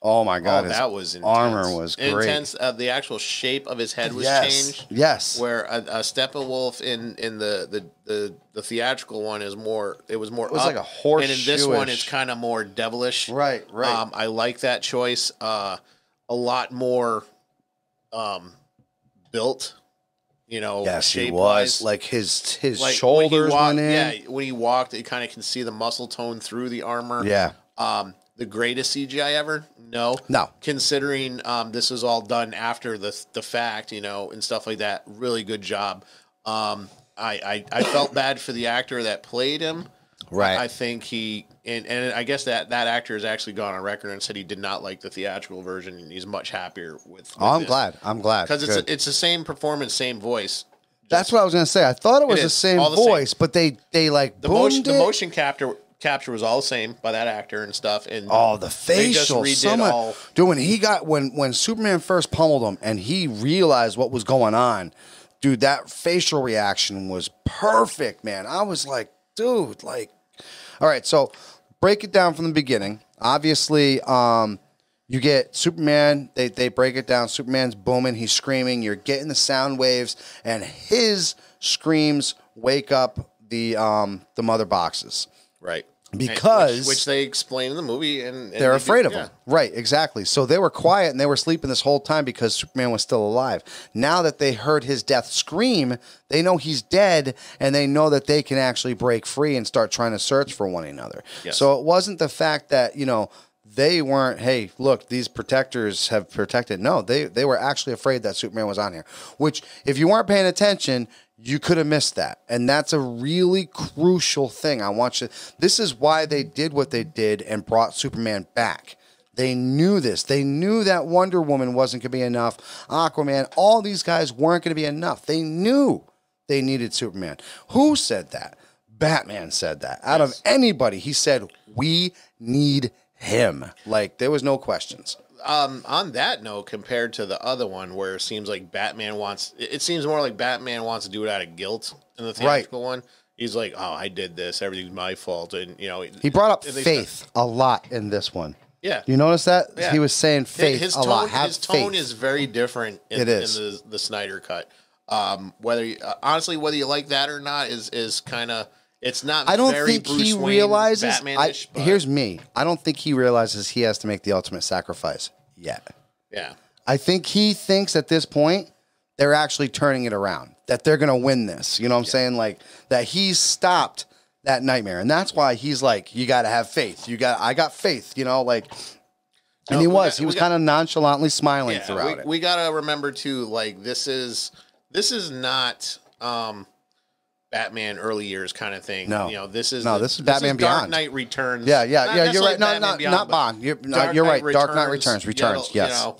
Oh, my God. Oh, that was intense. Armor was great. Intense. The actual shape of his head was changed. Yes. Where a Steppenwolf in the theatrical one is more, it was more up. It was like a horseshoe. And in this one, it's kind of more devilish. Right, right. I like that choice. A lot more built. You know, shape wise, like his like shoulders went in. Yeah, when he walked, you kind of can see the muscle tone through the armor. Yeah. The greatest CGI ever? No. No. Considering this was all done after the fact, you know, and stuff like that. Really good job. I felt bad for the actor that played him. Right. I think he and I guess that actor has actually gone on record and said he did not like the theatrical version, and he's much happier with glad. I'm glad. Because it's the same performance, same voice. That's what I was going to say. I thought it was the same voice, but they like the boomed it. The motion capture was all the same by that actor and stuff, and the facial, they just redid all. Dude, when Superman first pummeled him and he realized what was going on, dude, that facial reaction was perfect, man. I was like, dude, like, all right, so break it down from the beginning. Obviously, you get Superman. They break it down. Superman's booming. He's screaming. You're getting the sound waves, and his screams wake up the mother boxes. Right. Because which they explain in the movie, and they're afraid of him. Right, exactly. So they were quiet and they were sleeping this whole time because Superman was still alive. Now that they heard his death scream, they know he's dead, and they know that they can actually break free and start trying to search for one another. Yes. So it wasn't the fact that, you know, they weren't, hey, look, these protectors have protected. No, they were actually afraid that Superman was on here, which if you weren't paying attention, you could have missed that. And that's a really crucial thing. I want you. This is why they did what they did and brought Superman back. They knew this. They knew that Wonder Woman wasn't going to be enough. Aquaman, all these guys weren't going to be enough. They knew they needed Superman. Who said that? Batman said that. Out of anybody, he said, we need him. Like, there was no questions. On that note, compared to the other one, where it seems like Batman wants, it seems more like Batman wants to do it out of guilt. In the theatrical one, he's like, "Oh, I did this. Everything's my fault." And you know, he brought up faith a lot in this one. Yeah, you notice that he was saying faith his a tone, lot. His tone is very different. In the Snyder cut. Whether you, honestly, whether you like that or not, is kind of. It's not. I don't think he realizes. Here's me. I don't think he realizes he has to make the ultimate sacrifice yet. Yeah. I think he thinks at this point they're actually turning it around, that they're going to win this. You know what I'm saying? Like that he's stopped that nightmare, and that's why he's like, you got to have faith. You got. I got faith. You know, like. And no, he was kind of nonchalantly smiling throughout it. We got to remember too, like this is not. Batman early years kind of thing. No, you know, this is Batman Beyond. Dark Knight Returns. Yeah. You're right. No, not Bond. You're right. Dark Knight Returns. Yes.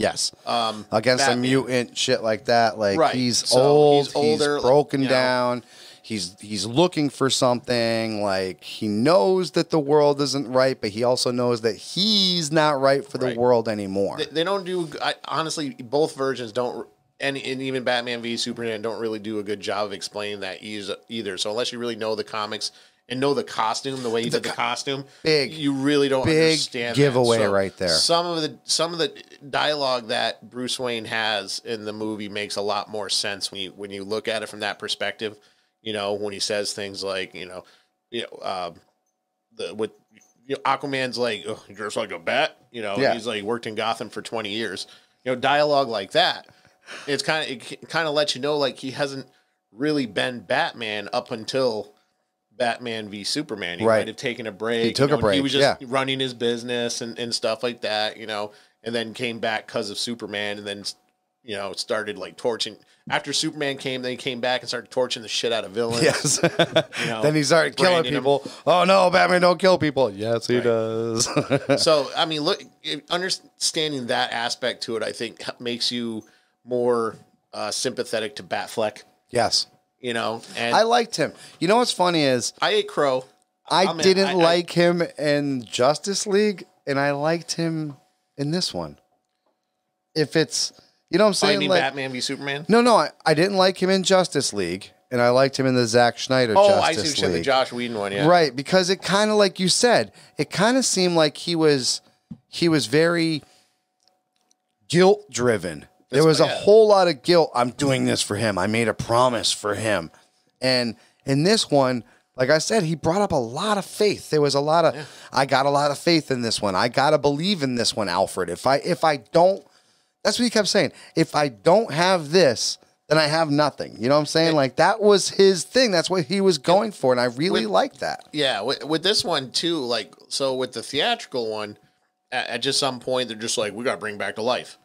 Against Batman. A mutant, shit like that. Like he's older, he's broken down. He's looking for something. Like he knows that the world isn't right, but he also knows that he's not right for the world anymore. They don't do. Honestly, both versions don't. And even Batman v Superman don't really do a good job of explaining that either. So unless you really know the comics and know the costume, the way he did the costume, you really don't understand. Big giveaway right there. Some of the dialogue that Bruce Wayne has in the movie makes a lot more sense when you look at it from that perspective. You know, when he says things like, Aquaman's like, oh, you're just like a bat. You know, he's like worked in Gotham for 20 years. You know, dialogue like that. It's kind of lets you know like he hasn't really been Batman up until Batman v Superman. He might have taken a break. He took a break. He was just running his business and stuff like that, you know, and then came back because of Superman, and then you know started like torching. After Superman came, then he came back and started torching the shit out of villains. Yes. You know, then he started killing people. Him. Oh no, Batman don't kill people. Yes, he does. So I mean, look, understanding that aspect to it, I think makes you more sympathetic to Batfleck. Yes. You know, and I liked him. You know what's funny is I ate crow. I didn't like him in Justice League, and I liked him in this one. If it's, you know what I'm saying? Oh, you mean like Batman v Superman? No, I didn't like him in Justice League, and I liked him in the Zack Snyder Justice League. I see what you said, the Joss Whedon one, yeah. Right, because it kind of, like you said, it kind of seemed like he was very guilt-driven. There was a whole lot of guilt. I'm doing this for him. I made a promise for him. And in this one, like I said, he brought up a lot of faith. There was a lot of, I got a lot of faith in this one. I got to believe in this one, Alfred. If I don't, that's what he kept saying. If I don't have this, then I have nothing. You know what I'm saying? Like that was his thing. That's what he was going for. And I really liked that. Yeah. With this one too, like, so with the theatrical one, at just some point, they're just like, we got to bring back to life.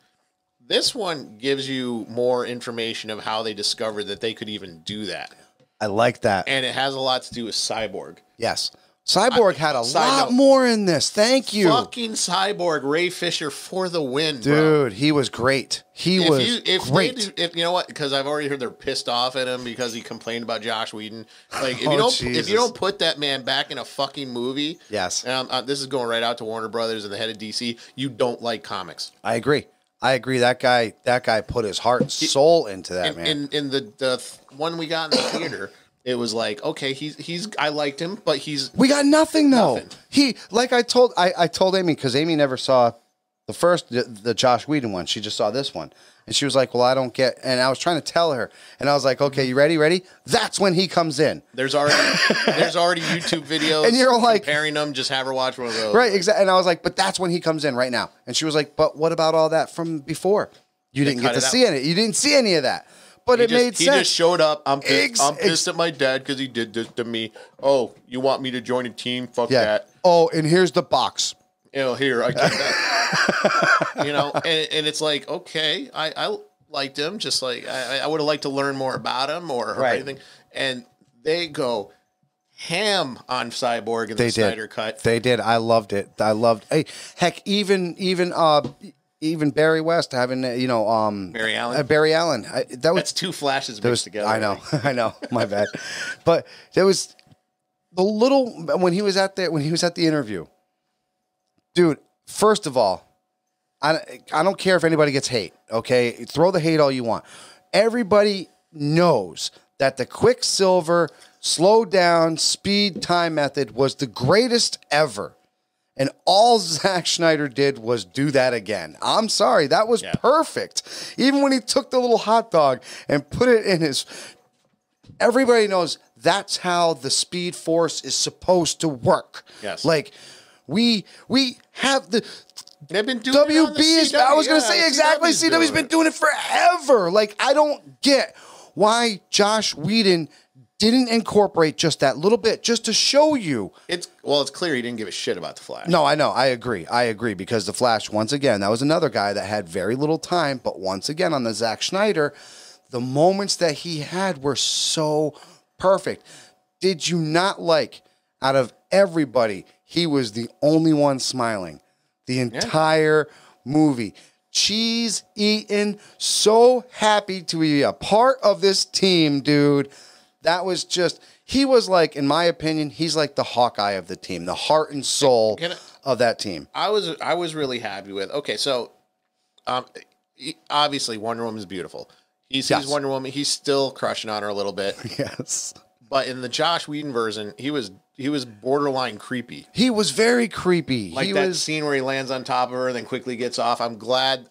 This one gives you more information of how they discovered that they could even do that. I like that. And it has a lot to do with Cyborg. Yes. Cyborg had a lot more in this. Thank you. Fucking Cyborg, Ray Fisher for the win, dude. Bro. He was great. He was great. You know what? Because I've already heard they're pissed off at him because he complained about Joss Whedon. Like if you don't put that man back in a fucking movie, yes. This is going right out to Warner Brothers and the head of DC. You don't like comics. I agree. That guy put his heart and soul into that, man. In the one we got in the theater, it was like, okay, I liked him, but we got nothing though. Nothing. I told Amy, because Amy never saw the Joss Whedon one. She just saw this one. And she was like, well, I don't get, and I was trying to tell her, and I was like, okay, you ready, ready? That's when he comes in. There's already YouTube videos, and you're like, comparing them, just have her watch one of those. Right, exactly. And I was like, but that's when he comes in right now. And she was like, but what about all that from before? You didn't get to see any, you didn't see any of that. But it made sense. He just showed up. I'm pissed at my dad because he did this to me. Oh, you want me to join a team? Fuck that. Oh, and here's the box. You know, here, I get that. You know, and it's like, okay, I liked him. Just like, I would have liked to learn more about him or anything. And they go ham on Cyborg in the Snyder Cut. They did. I loved it. I loved it. Heck, even Barry West having, you know, Barry Allen. Barry Allen. That's two Flashes mixed together. I know. I know. My bad. But there was the little, when he was at the interview, dude, first of all, I don't care if anybody gets hate. Okay. Throw the hate all you want. Everybody knows that the Quicksilver slow down speed time method was the greatest ever. And all Zack Snyder did was do that again. I'm sorry. That was perfect. Even when he took the little hot dog and put it in his... Everybody knows that's how the speed force is supposed to work. Yes. Like, we have the... They've been doing it on the CW. I was going to say exactly. CW's been doing it forever. Like, I don't get why Joss Whedon... didn't incorporate just that little bit just to show you. It's clear he didn't give a shit about the Flash. No, I know. I agree. I agree, because the Flash, once again, that was another guy that had very little time. But once again, on the Zack Snyder, the moments that he had were so perfect. Did you not like, out of everybody, he was the only one smiling the entire movie? Cheese eating, so happy to be a part of this team, dude. That was just, he was like, in my opinion, he's like the Hawkeye of the team, the heart and soul of that team. I was really happy with, okay, so obviously Wonder Woman's beautiful. He sees Wonder Woman, he's still crushing on her a little bit. Yes. But in the Joss Whedon version, he was borderline creepy. He was very creepy. Like that scene where he lands on top of her and then quickly gets off. I'm glad,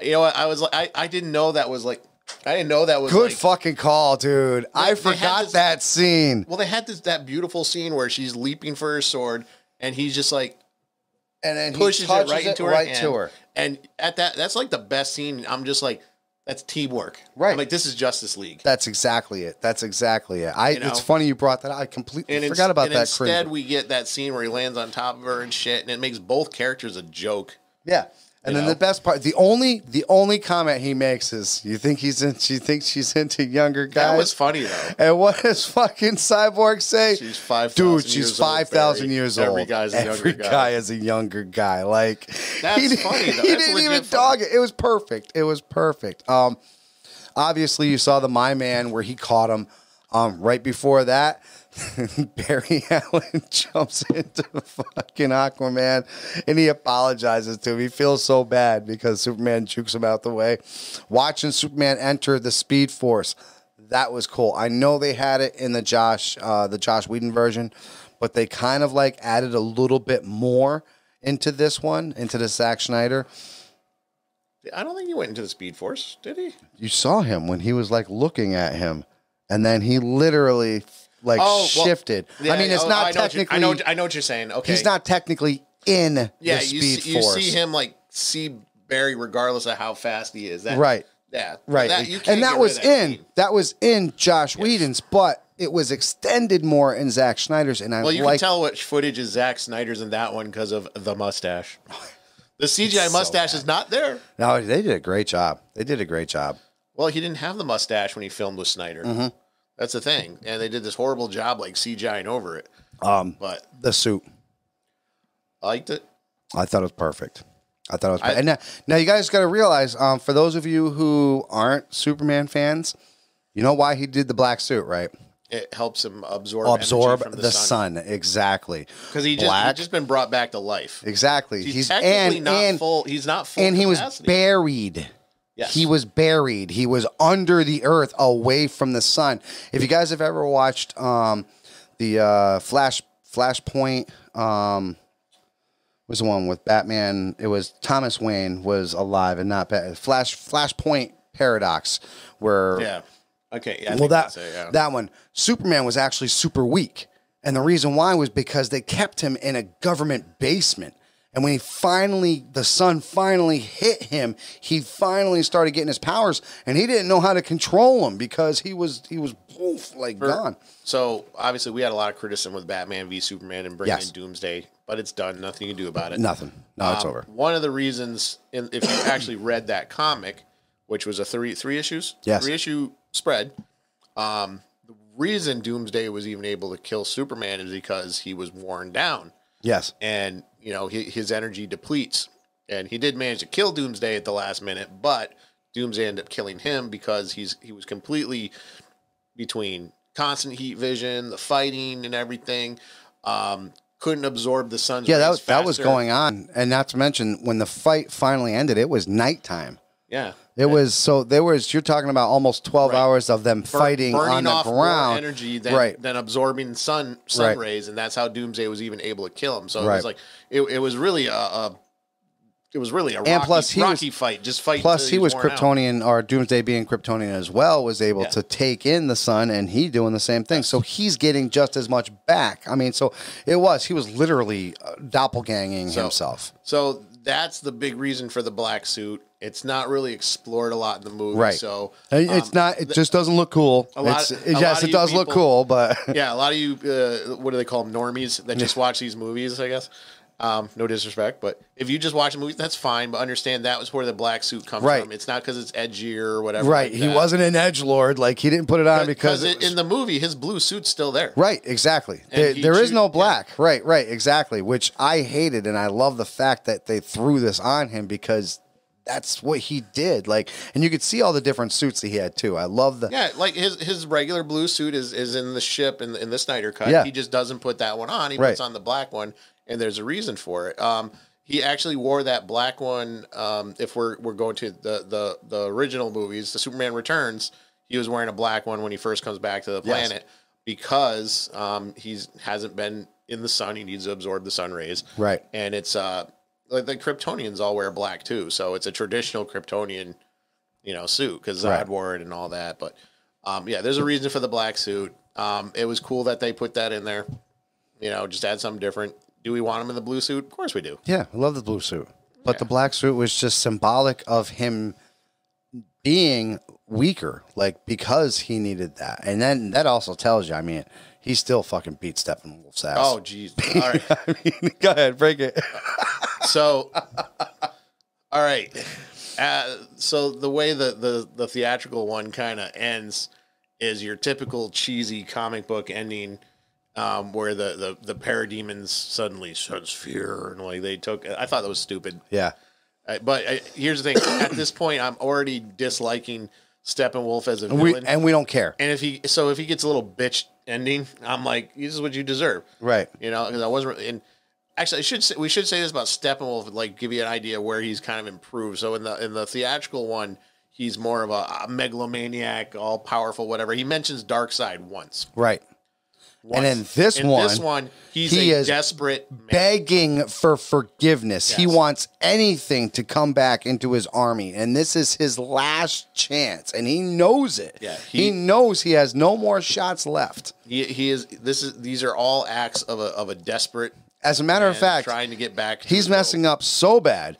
you know what, I was like, I didn't know that was like, I didn't know that was good. Like, fucking call, dude. I forgot that scene. Well, they had that beautiful scene where she's leaping for her sword, and he's just like, and then pushes it right into her. And at that's like the best scene. I'm just like, that's teamwork, right? I'm like, this is Justice League. That's exactly it. That's exactly it. It's funny you brought that up. I completely forgot about that. Instead, we get that scene where he lands on top of her and shit, and it makes both characters a joke. Yeah. And then the best part, the only comment he makes is, "You think she thinks she's into younger guys." That was funny though. And what does fucking Cyborg say? She's 5,000. Dude, she's 5,000 years old. Every guy is a younger guy. Like, that's funny though. He didn't even dog it. It was perfect. It was perfect. Obviously you saw the My Man where he caught him. Right before that, Barry Allen jumps into fucking Aquaman and he apologizes to him. He feels so bad because Superman jukes him out the way. Watching Superman enter the Speed Force, that was cool. I know they had it in the Joss Whedon version, but they kind of like added a little bit more into this one, into the Zack Snyder. I don't think he went into the Speed Force, did he? You saw him when he was like looking at him. And then he literally like shifted. Yeah, I mean, it's not technically. I know what you're saying. Okay, he's not technically in the Speed Force. You see him like see Barry regardless of how fast he is. Yeah. Right. That was in Joss Whedon's, but it was extended more in Zack Snyder's. And you can tell which footage is Zack Snyder's in that one because of the mustache. The CGI mustache is not there. No, they did a great job. They did a great job. Well, he didn't have the mustache when he filmed with Snyder. Mm-hmm. That's the thing. And they did this horrible job like CGIing over it. But the suit. I liked it. I thought it was perfect. I thought it was perfect. And now you guys got to realize, for those of you who aren't Superman fans, you know why he did the black suit, right? It helps him absorb energy from the sun. Exactly. Because he's just been brought back to life. Exactly. He's technically not full and capacity. He was buried. Yes. He was buried. He was under the earth, away from the sun. If you guys have ever watched the Flashpoint, was the one with Batman. It was Thomas Wayne was alive and not Flashpoint Paradox, where that one Superman was actually super weak, and the reason why was because they kept him in a government basement. And when he finally, the sun finally hit him, he finally started getting his powers, and he didn't know how to control him because he was poof, like gone. So obviously, we had a lot of criticism with Batman v Superman and bringing in Doomsday, but it's done. Nothing you can do about it. Nothing. No, it's over. One of the reasons, if you actually read that comic, which was a three issue spread, the reason Doomsday was even able to kill Superman is because he was worn down. Yes. And, you know, his energy depletes. And he did manage to kill Doomsday at the last minute, but Doomsday ended up killing him because he was completely between constant heat vision, the fighting and everything. Couldn't absorb the sun's rays faster. Yeah, that was going on. And not to mention, when the fight finally ended, it was nighttime. Yeah. It was, so there was, you're talking about almost 12 hours of them fighting on the ground. Burning off more energy than absorbing sun rays, and that's how Doomsday was even able to kill him. So it was like, it was really a rocky fight. Just fight. Plus he was Kryptonian, or Doomsday being Kryptonian as well, was able to take in the sun, and he doing the same thing. So he's getting just as much back. I mean, so he was literally doppelganging himself. So that's the big reason for the black suit. It's not really explored a lot in the movie, so it's not. It just doesn't look cool. Yes, it does look cool, but yeah, a lot of you, what do they call them, normies that just watch these movies? I guess no disrespect, but if you just watch a movie, that's fine. But understand that was where the black suit comes from. It's not because it's edgier or whatever. Right? Like he wasn't an edgelord. Like he didn't put it on because it was... in the movie his blue suit's still there. Right? Exactly. There is no black. Yeah. Right? Right? Exactly. Which I hated, and I love the fact that they threw this on him because that's what he did. Like, and you could see all the different suits that he had too. I love the like his regular blue suit is in the ship in the Snyder cut. Yeah. He just doesn't put that one on. He puts on the black one, and there's a reason for it. He actually wore that black one. If we're going to the original movies, the Superman Returns, he was wearing a black one when he first comes back to the planet because he's hasn't been in the sun. He needs to absorb the sun rays. Right, and it's like the Kryptonians all wear black too, so it's a traditional Kryptonian, you know, suit because Zod wore it and all that. But yeah, there's a reason for the black suit. It was cool that they put that in there. You know, just add something different. Do we want him in the blue suit? Of course we do. Yeah, I love the blue suit, but the black suit was just symbolic of him being weaker, like because he needed that. And then that also tells you, I mean, he still fucking beat Steppenwolf's ass. Oh, jeez. All right, I mean, go ahead, break it. So, all right. So the way the theatrical one kind of ends is your typical cheesy comic book ending, where the parademons suddenly sense fear and like they took. I thought that was stupid. Yeah, but here's the thing. At this point, I'm already disliking Steppenwolf as a villain, and we don't care. And if he gets a little bitch ending, I'm like, this is what you deserve, right? You know, because I wasn't really. Actually, we should say this about Steppenwolf, like give you an idea where he's kind of improved. So in the theatrical one, he's more of a megalomaniac, all powerful, whatever. He mentions Darkseid once, right? And in this one, he is desperate, begging for forgiveness. Yes. He wants anything to come back into his army, and this is his last chance, and he knows it. Yeah, he knows he has no more shots left. These are all acts of a desperate. As a matter of fact, trying to get back, he's messing up so bad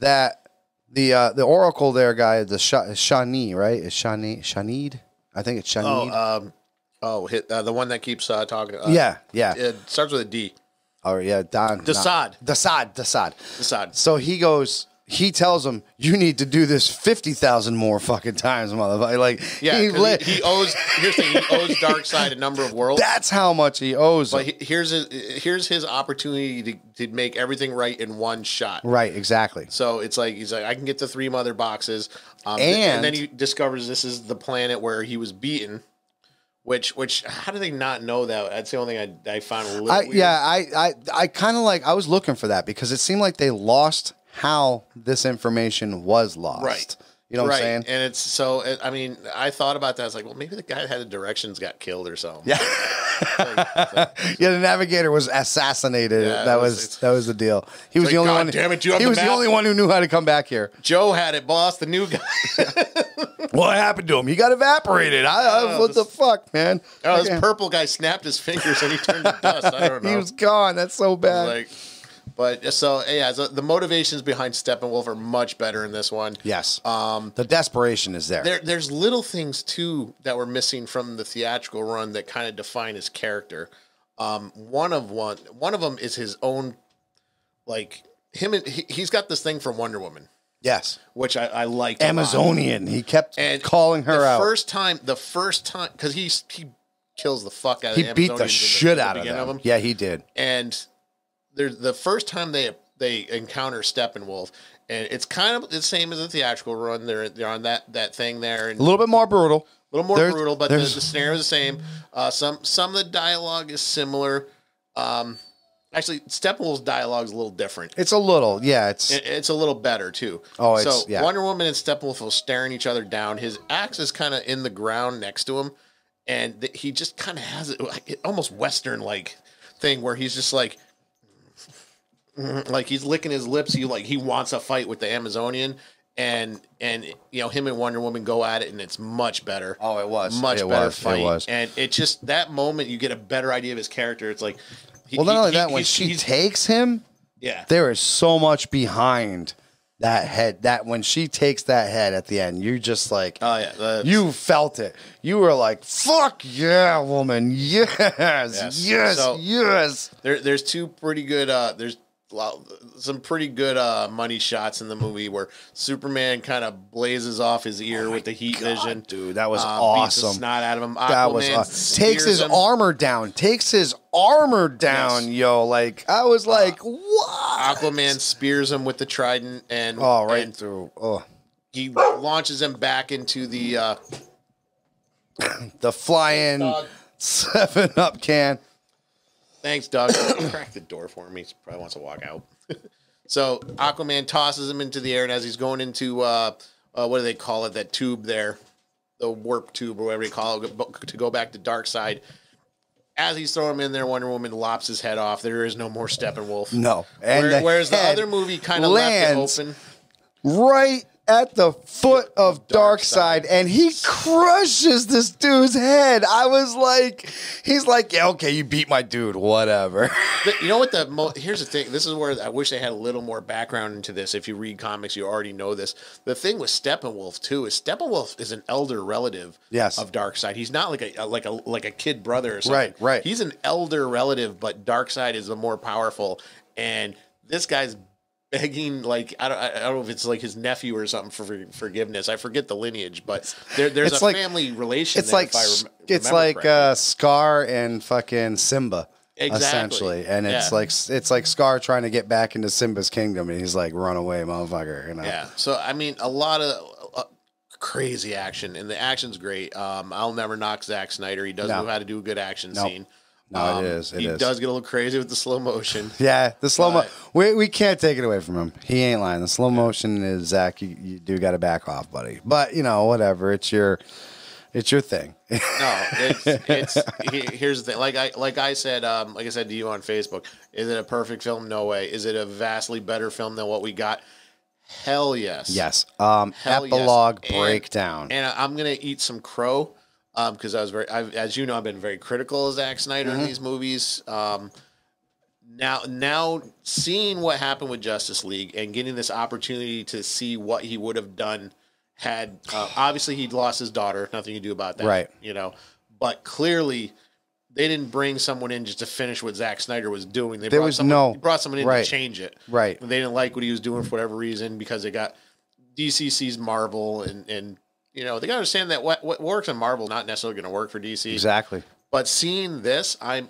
that the Oracle there guy, the Shani, right? Is Shanid? I think it's Shanid. The one that keeps talking. Yeah. It starts with a D. Oh yeah, DeSaad. So he goes. He tells him, "You need to do this 50,000 more fucking times, motherfucker." Like, yeah, he owes. Here's the thing, he owes Darkseid a number of worlds. That's how much he owes. But here's his opportunity to make everything right in one shot. Right, exactly. So it's like he's like, I can get the three mother boxes, and then he discovers this is the planet where he was beaten. Which how do they not know that? That's the only thing I found a little weird. Yeah, I kind of like I was looking for that because it seemed like they lost. How this information was lost. Right. You know what I'm saying? And it's so, I mean, I thought about that. I was like, well, maybe the guy that had the directions got killed or something. Yeah. Yeah, the navigator was assassinated. Yeah, that was the deal. He was like, the only one. Damn it, you have the map. He was the only one who knew how to come back here. Joe had it, boss. The new guy. What happened to him? He got evaporated. What the fuck, man? Oh, this purple guy snapped his fingers and he turned to dust. I don't know. He was gone. That's so bad. Like. But so yeah, the motivations behind Steppenwolf are much better in this one. Yes, the desperation is there. There's little things too that were missing from the theatrical run that kind of define his character. One of them is his own, like him. He's got this thing from Wonder Woman. Yes, which I liked. Amazonian. He kept calling her out. The first time, because he kills the fuck out of the Amazonians. He beat the shit out of them. Yeah, he did. And the first time they encounter Steppenwolf, and it's kind of the same as the theatrical run. They're on that thing there, and a little bit more brutal, but the scenario is the same. Some of the dialogue is similar. Actually, Steppenwolf's dialogue is a little different. It's a little, yeah, it's a little better too. Oh, so yeah. Wonder Woman and Steppenwolf are staring each other down. His axe is kind of in the ground next to him, and he just kind of has it like, almost Western like thing where he's just like. Like he's licking his lips. He wants a fight with the Amazonian, and you know him and Wonder Woman go at it, and it's much better. Oh, it was much better fight, and it's just that moment you get a better idea of his character. It's like, well, not only that, when she takes him, yeah, there is so much behind that head. That when she takes that head at the end, you're just like, oh yeah, you felt it. You were like, fuck yeah, woman, yes. There's two pretty good. Some pretty good money shots in the movie where Superman kind of blazes off his ear with the heat vision. Dude, that was awesome. Beats the snot out of him. That was awesome. Takes his armor down. Yo. Like I was like, what? Aquaman spears him with the trident and right through. Oh, he launches him back into the the flying 7-Up can. Thanks, Doug. Crack the door for me. He probably wants to walk out. So Aquaman tosses him into the air, and as he's going into, what do they call it, that tube there, the warp tube or whatever they call it, to go back to Darkseid. As he's throwing him in there, Wonder Woman lops his head off. There is no more Steppenwolf. No. And whereas the other movie kind of left it open. Right at the foot of Darkseid, and he crushes this dude's head. I was like, he's like, yeah, okay, you beat my dude, whatever. You know what? Here's the thing. This is where I wish they had a little more background into this. If you read comics, you already know this. The thing with Steppenwolf too is Steppenwolf is an elder relative of Darkseid. He's not like a kid brother or something. Right, right. He's an elder relative, but Darkseid is the more powerful, and this guy's begging, like, I don't know if it's like his nephew or something for forgiveness. I forget the lineage, but there's a like, family relation. It's like Scar and fucking Simba, essentially, and it's like Scar trying to get back into Simba's kingdom, and he's like, "Run away, motherfucker!" You know? Yeah. So I mean, a lot of crazy action, and the action's great. I'll never knock Zack Snyder. He does know how to do a good action scene. No, He does get a little crazy with the slow motion. Yeah, the slow motion. We can't take it away from him. He ain't lying. The slow motion is, Zach, you do got to back off, buddy. But, you know, whatever. It's your thing. No, here's the thing. Like I said to you on Facebook, is it a perfect film? No way. Is it a vastly better film than what we got? Hell yes. Yes. Epilogue breakdown. And I'm going to eat some crow. Because as you know, I've been very critical of Zack Snyder in these movies. Now seeing what happened with Justice League and getting this opportunity to see what he would have done had obviously he'd lost his daughter, nothing you do about that, right? You know, but clearly they didn't bring someone in just to finish what Zack Snyder was doing. They brought someone in to change it, right? And they didn't like what he was doing for whatever reason because they got DCC's Marvel and. You know, they got to understand that what works in Marvel is not necessarily going to work for DC. Exactly. But seeing this, I'm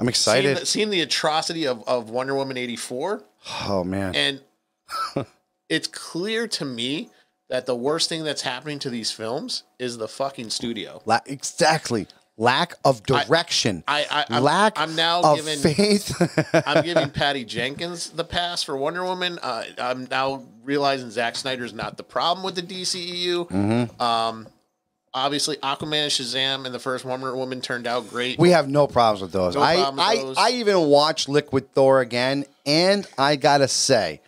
excited. Seeing the atrocity of Wonder Woman 84. Oh, man. And it's clear to me that the worst thing that's happening to these films is the fucking studio. Exactly. lack of direction, lack of faith. I'm giving Patty Jenkins the pass for Wonder Woman. I'm now realizing Zack Snyder's not the problem with the DCEU. Mm-hmm. Obviously, Aquaman and Shazam and the first Wonder Woman turned out great. We have no problems with those. No problem with those. I even watched Liquid Thor again, and I gotta say,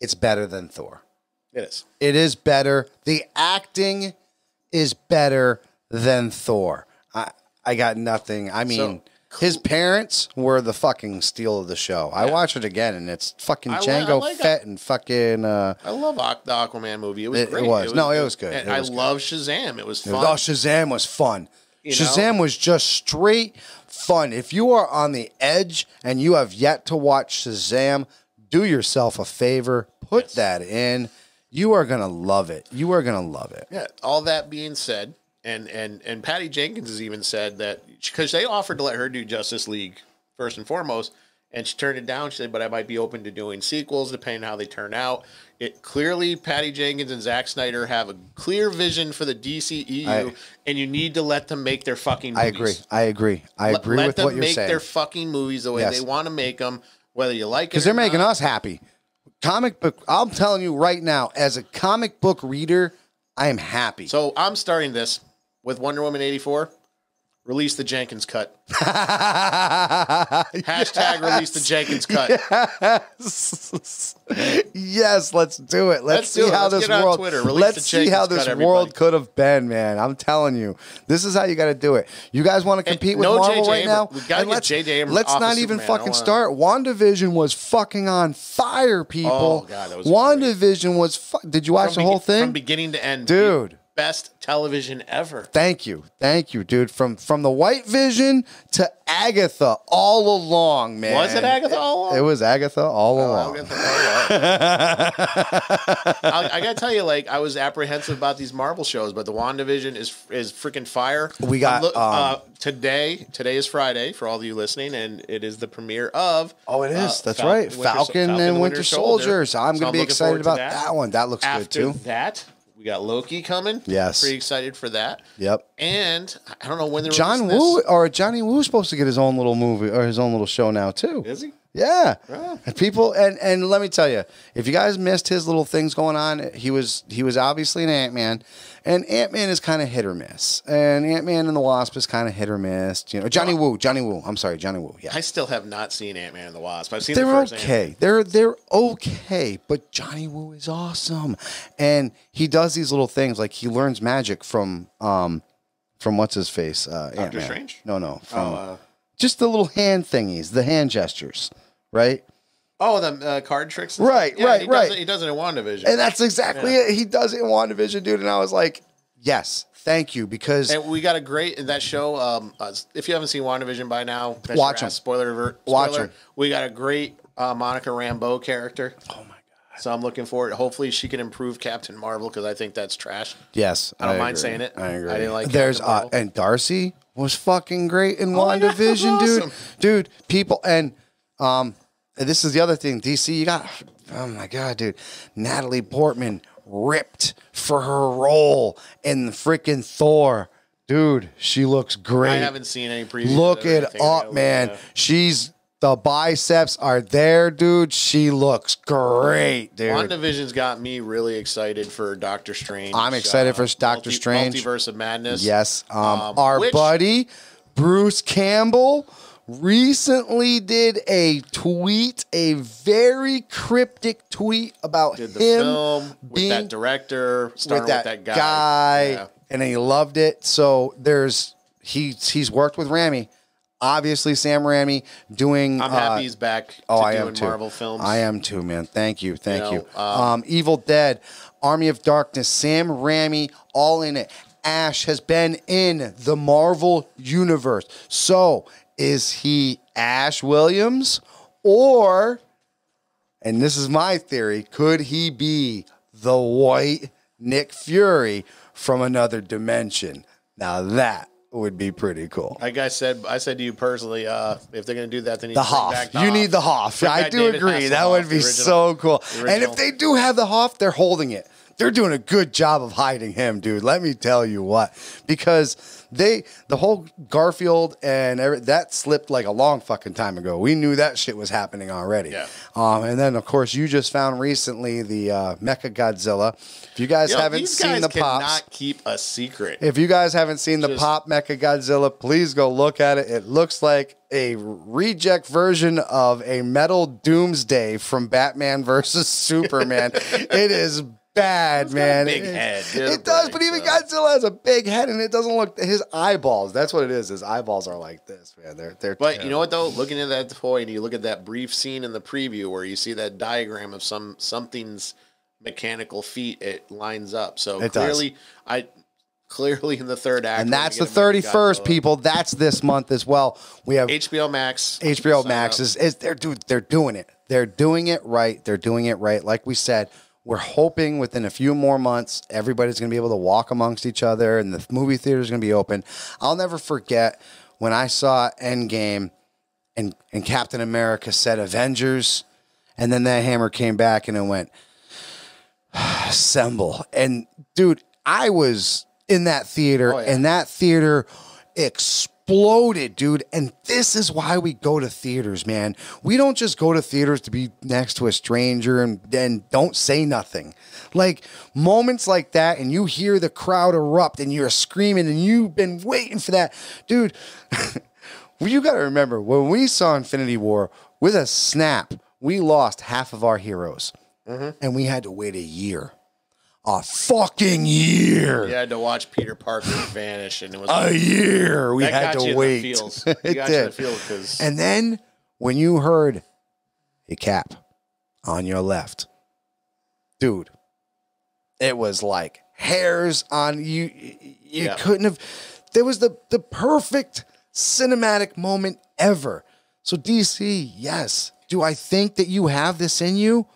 it's better than Thor. It is. It is better. The acting is better than Thor. I got nothing. I mean, so, his parents were the fucking steal of the show. Yeah. I watched it again, and it's fucking Django Fett and fucking... I love the Aquaman movie. It was great. It was good. And I love Shazam. It was fun. Oh, Shazam was fun. Shazam was just straight fun. If you are on the edge and you have yet to watch Shazam, do yourself a favor. Put that in. You are going to love it. You are going to love it. Yeah. All that being said... And Patty Jenkins has even said that because they offered to let her do Justice League first and foremost, and she turned it down. She said, "But I might be open to doing sequels depending on how they turn out." It clearly, Patty Jenkins and Zack Snyder have a clear vision for the DCEU, and you need to let them make their fucking movies. I agree. Let with them what you're saying. Let them make their fucking movies the way they want to make them, whether you like it or not. Because they're making us happy. Comic book. I'm telling you right now, as a comic book reader, I am happy. So I'm starting this. With Wonder Woman 84, release the Jenkins cut. Hashtag release the Jenkins cut. Yes, let's do it. Let's see how this world. Let's see how this world could have been, man. I'm telling you, this is how you got to do it. You guys want to compete with Marvel right now? We got to get J.J. Abrams. Let's not even fucking start. WandaVision was fucking on fire, people. Oh god, that was WandaVision was. Did you watch the whole thing from beginning to end, dude? Best television ever. Thank you, dude. From the White Vision to Agatha all along, man. Was it Agatha all along? It was Agatha all along. Agatha all along. I gotta tell you, like I was apprehensive about these Marvel shows, but the WandaVision is freaking fire. We got today. Today is Friday for all of you listening, and it is the premiere of. Oh, it is. That's right, Falcon and Winter Soldier. So I'm gonna be excited about that one. That looks good too. We got Loki coming. Yes. Pretty excited for that. Yep. And I don't know when they're Johnny Woo is supposed to get his own little movie or his own little show now too. Is he? Yeah. Oh. And people and let me tell you, if you guys missed his little things going on, he was obviously an Ant-Man. And Ant-Man is kind of hit or miss. And Ant-Man and the Wasp is kind of hit or miss. You know, Johnny Woo. I'm sorry, Johnny Woo. Yeah. I still have not seen Ant-Man and the Wasp. I've seen They're okay, but Johnny Woo is awesome. And he does these little things like he learns magic from what's his face? Doctor Strange? No, from just the little hand thingies, the hand gestures, right? Oh, the card tricks. Right, yeah, right. He does it in WandaVision. And that's exactly it. He does it in WandaVision, dude. And I was like, yes, thank you. Because and we got a great in that show. If you haven't seen WandaVision by now, watch it. Spoiler alert. We got a great Monica Rambeau character. Oh, my God. So I'm looking forward. Hopefully she can improve Captain Marvel because I think that's trash. Yes, I don't mind saying it. I agree. I didn't like and Darcy was fucking great in WandaVision, dude. Awesome. Dude, people and this is the other thing, DC, you got, oh my God, dude. Natalie Portman ripped for her role in the freaking Thor. Dude, she looks great. I haven't seen any previews. Look it up, man. The biceps are there, dude. She looks great, dude. WandaVision's got me really excited for Doctor Strange. I'm excited for Doctor Strange. Multiverse of Madness. Yes. Our buddy, Bruce Campbell, recently did a tweet, a very cryptic tweet about him film being, with that director, starting with that guy. Yeah. And he loved it. So he's worked with Rami. Obviously, Sam Rami doing. I'm happy he's back. I am too. Marvel films. I am too, man. Thank you, thank you. Evil Dead, Army of Darkness, Sam Rami, all in it. Ash has been in the Marvel universe. So is he Ash Williams, or, and this is my theory, could he be the white Nick Fury from another dimension? Now that would be pretty cool. Like I said to you personally, if they're going to do that, they need to bring back the Hoff. You need the Hoff. I do agree. That would be so cool. And if they do have the Hoff, they're holding it. they're doing a good job of hiding him, dude. Let me tell you what, because the whole Garfield and that slipped like a long fucking time ago. We knew that shit was happening already. Yeah. And then of course you just found recently the Mecha Godzilla. If you guys haven't seen the pops, cannot keep a secret. If you guys haven't seen the pop Mecha Godzilla, please go look at it. It looks like a reject version of a metal Doomsday from Batman versus Superman. It is bad, it's man. Got a big head. It does, but even Godzilla has a big head, and it doesn't look his eyeballs. That's what it is. His eyeballs are like this, man. They're. But terrible. You know what though? Looking at that toy, and you look at that brief scene in the preview where you see that diagram of something's mechanical feet. It lines up. So it clearly, does. Clearly in the third act. And that's the 31st, people. That's this month as well. We have HBO Max. HBO Max is they're doing it. They're doing it right. They're doing it right. Like we said, we're hoping within a few more months, everybody's going to be able to walk amongst each other and the movie theater's going to be open. I'll never forget when I saw Endgame and Captain America said Avengers, and then that hammer came back and it went, assemble. And dude, I was in that theater, and that theater exploded, dude. And this is why we go to theaters, man. We don't just go to theaters to be next to a stranger and then don't say nothing. Like moments like that, and you hear the crowd erupt and you're screaming and you've been waiting for that. Dude, you got to remember, when we saw Infinity War, with a snap, we lost half of our heroes. Mm-hmm. And we had to wait a year. A fucking year. You had to watch Peter Parker vanish, and it was a year. We had to wait. It did. And then when you heard a cap on your left, dude, it was like hairs on you. You couldn't have. There was the perfect cinematic moment ever. So DC, yes. Do I think that you have this in you?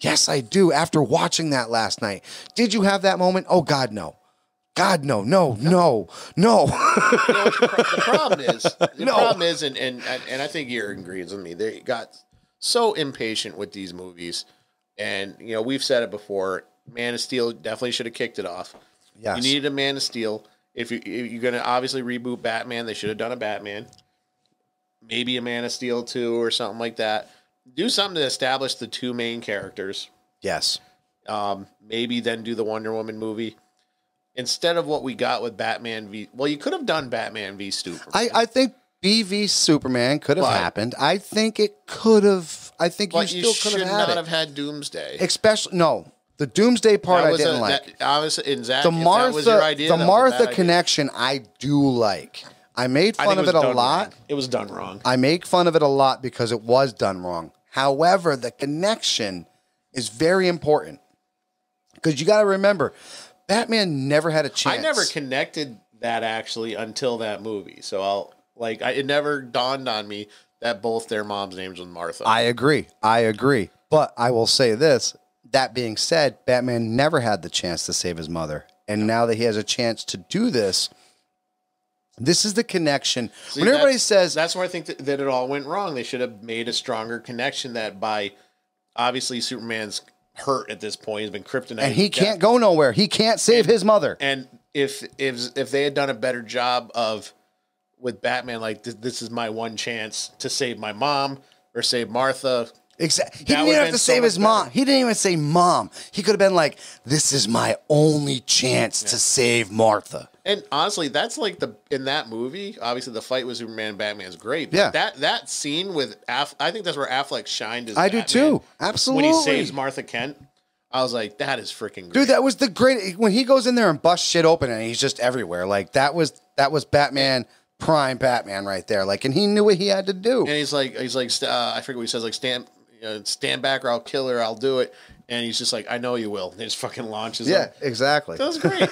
Yes, I do. After watching that last night, did you have that moment? Oh God, no! God, no! No! No! No! You know, the problem is, and I think you're agrees with me. They got so impatient with these movies, and you know we've said it before. Man of Steel definitely should have kicked it off. Yes. You needed a Man of Steel. If you're going to obviously reboot Batman, they should have done a Batman, maybe a Man of Steel 2 or something like that. Do something to establish the two main characters. Yes. Maybe then do the Wonder Woman movie instead of what we got with Batman V. Well, you could have done Batman V Superman. I think BV Superman could have happened. I think it could have. I think you still could have had it. Should not have had Doomsday. Especially no. The Doomsday part I didn't like. The Martha connection I do like. I made fun of it a lot. It was done wrong. I make fun of it a lot because it was done wrong. However, the connection is very important because you got to remember, Batman never had a chance. I never connected that actually until that movie. So it never dawned on me that both their mom's names were Martha. I agree. I agree. But I will say this. That being said, Batman never had the chance to save his mother. And now that he has a chance to do this, this is the connection. See, when everybody says... That's where I think that it all went wrong. They should have made a stronger connection that by... Obviously, Superman's hurt at this point. He's been kryptonite. And he can't go nowhere. He can't save his mother. And if they had done a better job of... With Batman, like, this is my one chance to save my mom or save Martha... Exactly. He didn't even have to save his mom. He didn't even say mom. He could have been like, this is my only chance to save Martha. And honestly, that's like in that movie, obviously the fight with Superman and Batman's great. But that scene with Affleck, I think that's where Affleck shined as Batman. I do too. Absolutely. When he saves Martha Kent. I was like, that is freaking great. Dude, that was the great when he goes in there and busts shit open and he's just everywhere. Like that was Batman. Prime Batman right there, like, and he knew what he had to do. And he's like, I forget what he says, like, stand back, or I'll kill her, I'll do it. And he's just like, I know you will. And he just fucking launches. Yeah, exactly. That was great.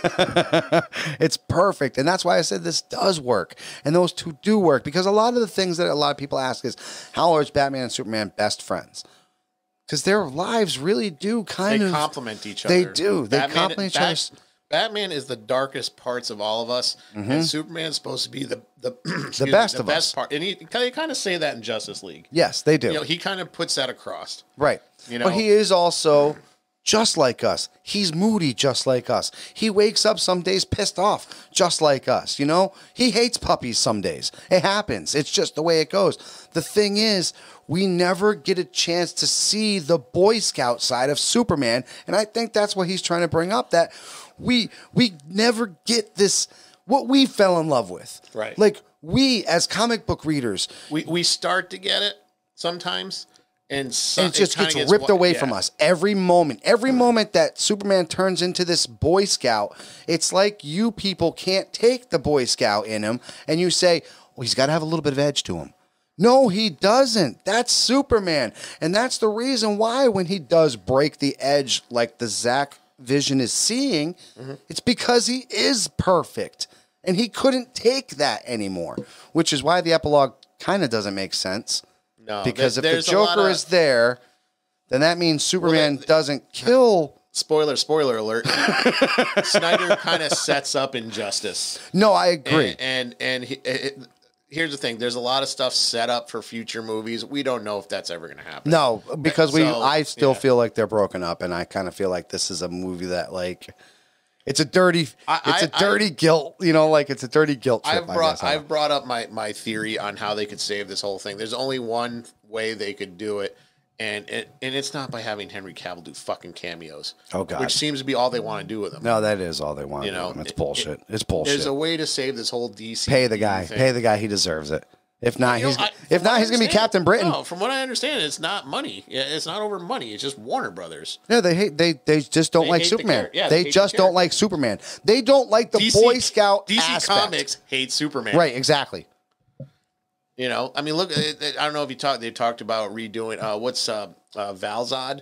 It's perfect, and that's why I said this does work, and those two do work because a lot of the things that a lot of people ask is, how are Batman and Superman best friends? Because their lives really do kind of complement each other. They do. They complement each other. Batman is the darkest parts of all of us, and Superman's supposed to be the best of us. And they kind of say that in Justice League. Yes, they do. You know, he kind of puts that across. Right. You know? But he is also just like us. He's moody just like us. He wakes up some days pissed off just like us, you know? He hates puppies some days. It happens. It's just the way it goes. The thing is, we never get a chance to see the Boy Scout side of Superman, and I think that's what he's trying to bring up, that we never get this, what we fell in love with. Right. Like, we as comic book readers. We start to get it sometimes. And it just gets ripped away from us every moment. Every moment that Superman turns into this Boy Scout, it's like you people can't take the Boy Scout in him, and you say, well, he's got to have a little bit of edge to him. No, he doesn't. That's Superman. And that's the reason why when he does break the edge like the Zack Vision is seeing, it's because he is perfect, and he couldn't take that anymore, which is why the epilogue kind of doesn't make sense. No, because if the Joker is there, then that means Superman doesn't kill. Spoiler alert. Snyder kind of sets up injustice. No, I agree. And here's the thing. There's a lot of stuff set up for future movies. We don't know if that's ever going to happen. No, because I still feel like they're broken up, and I kind of feel like this is a movie that, like, It's a dirty guilt, you know, like it's a dirty guilt trip. I've brought up my theory on how they could save this whole thing. There's only one way they could do it, and it's not by having Henry Cavill do fucking cameos. Oh God, which seems to be all they want to do with him. No, that is all they want. You know, with him. It's bullshit. There's a way to save this whole DC. Pay the guy. Thing. Pay the guy. He deserves it. If not, he's going to be Captain Britain. No, from what I understand, it's not money. It's not over money. It's just Warner Brothers. Yeah, they just don't like Superman. They just don't like Superman. They don't like the Boy Scout aspect. DC Comics hate Superman. Right, exactly. You know, I mean, look. I don't know if you talked. They talked about redoing Valzad.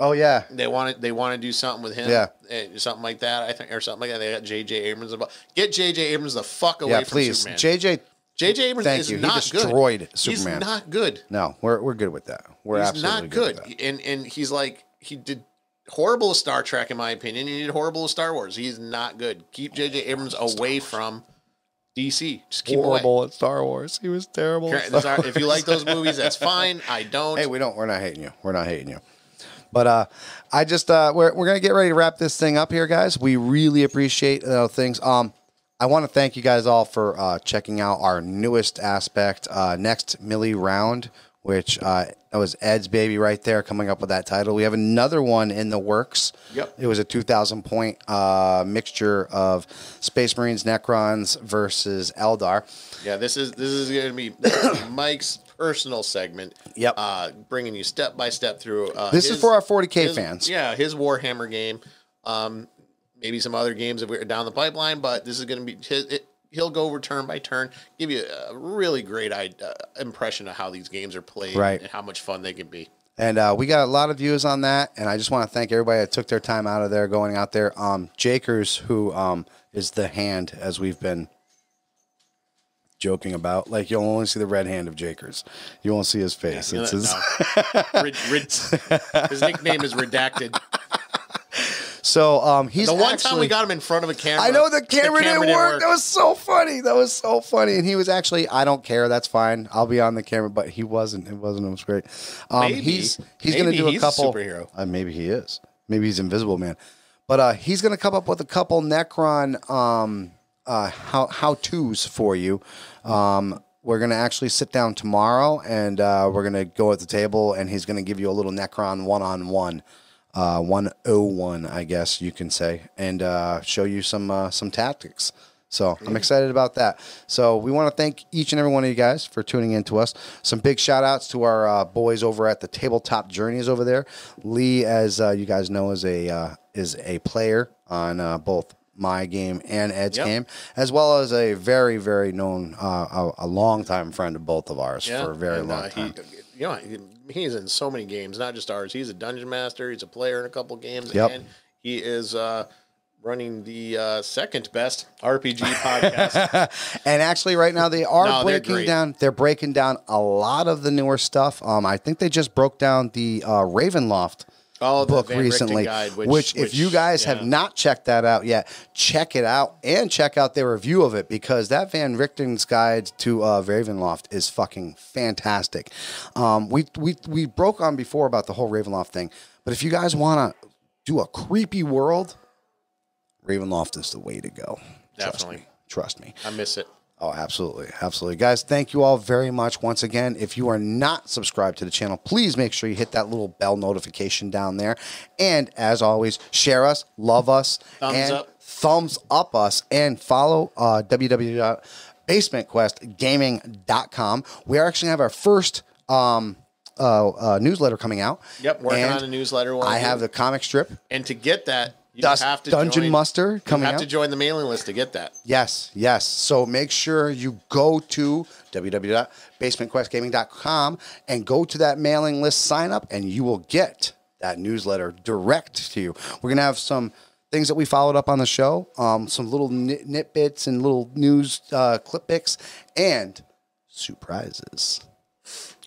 Oh yeah, they want to do something with him. Yeah, something like that. I think, or something like that. They got J.J. Abrams involved. Get J.J. Abrams the fuck away from Superman. J.J. J.J. Abrams destroyed Superman. He's not good. No, we're good with that. He's absolutely not good. And he's like, he did horrible with Star Trek, in my opinion. He did horrible with Star Wars. He's not good. Keep J.J. Abrams away from DC. Just keep horrible at Star Wars. He was terrible. If you like those movies, that's fine. I don't. Hey, we're not hating you. We're not hating you. But I just we're gonna get ready to wrap this thing up here, guys. We really appreciate things. I want to thank you guys all for checking out our newest aspect, Next Millie Round, which that was Ed's baby right there coming up with that title. We have another one in the works. Yep. It was a 2,000-point mixture of Space Marines, Necrons versus Eldar. Yeah, this is going to be Mike's personal segment. Yep. Bringing you step by step through. This is for our 40K fans. Yeah, his Warhammer game. Maybe some other games if we're down the pipeline, but this is going to be he'll go over turn by turn, give you a really great impression of how these games are played, right, and how much fun they can be. And we got a lot of views on that, and I just want to thank everybody that took their time out of there, going out there. Jakers, who is the hand, as we've been joking about, like you'll only see the red hand of Jakers, you won't see his face. Yeah, his nickname is Redacted. So he's the one time we got him in front of a camera. I know the camera didn't work. That was so funny. That was so funny. And he was actually, I don't care. That's fine. I'll be on the camera. But he wasn't. It wasn't. It was great. He's going to do a couple. Superhero. Maybe he is. Maybe he's Invisible Man. But he's going to come up with a couple Necron how-tos for you. We're going to actually sit down tomorrow, and we're going to go at the table, and he's going to give you a little Necron one-on-one. 101, I guess you can say, and show you some tactics. So I'm excited about that. So we want to thank each and every one of you guys for tuning in to us. Some big shout outs to our boys over at the Tabletop Journeys over there. Lee, as you guys know, is a player on both my game and Ed's game, as well as a very, very known, a longtime friend of both of ours for a very long time. You know, he's in so many games, not just ours. He's a dungeon master. He's a player in a couple games. Yep. And he is running the second best RPG podcast. And actually right now they are breaking down a lot of the newer stuff. I think they just broke down the Ravenloft book recently, which if you guys have not checked that out yet, check it out and check out their review of it, because that Van Richten's guide to Ravenloft is fucking fantastic. We broke on before about the whole Ravenloft thing, but if you guys want to do a creepy world, Ravenloft is the way to go. Definitely. Trust me. I miss it. Oh, absolutely. Absolutely. Guys, thank you all very much. Once again, if you are not subscribed to the channel, please make sure you hit that little bell notification down there. And as always, share us, love us, thumbs up us, and follow www.basementquestgaming.com. We are actually have our first newsletter coming out. Yep, working on a newsletter. I have the comic strip. And to get that, You have to join the mailing list to get that. Yes, yes. So make sure you go to www.basementquestgaming.com and go to that mailing list, sign up, and you will get that newsletter direct to you. We're going to have some things that we followed up on the show, some little nitbits and little news clip picks, and surprises.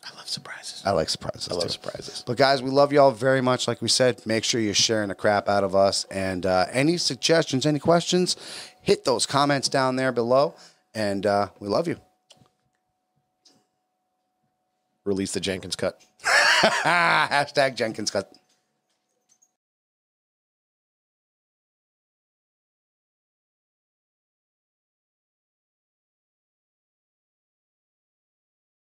I love surprises. I like surprises. I love surprises. But guys, we love y'all very much. Like we said, make sure you're sharing the crap out of us. And any suggestions, any questions, hit those comments down there below. And we love you. Release the Jenkins cut. #JenkinsCut.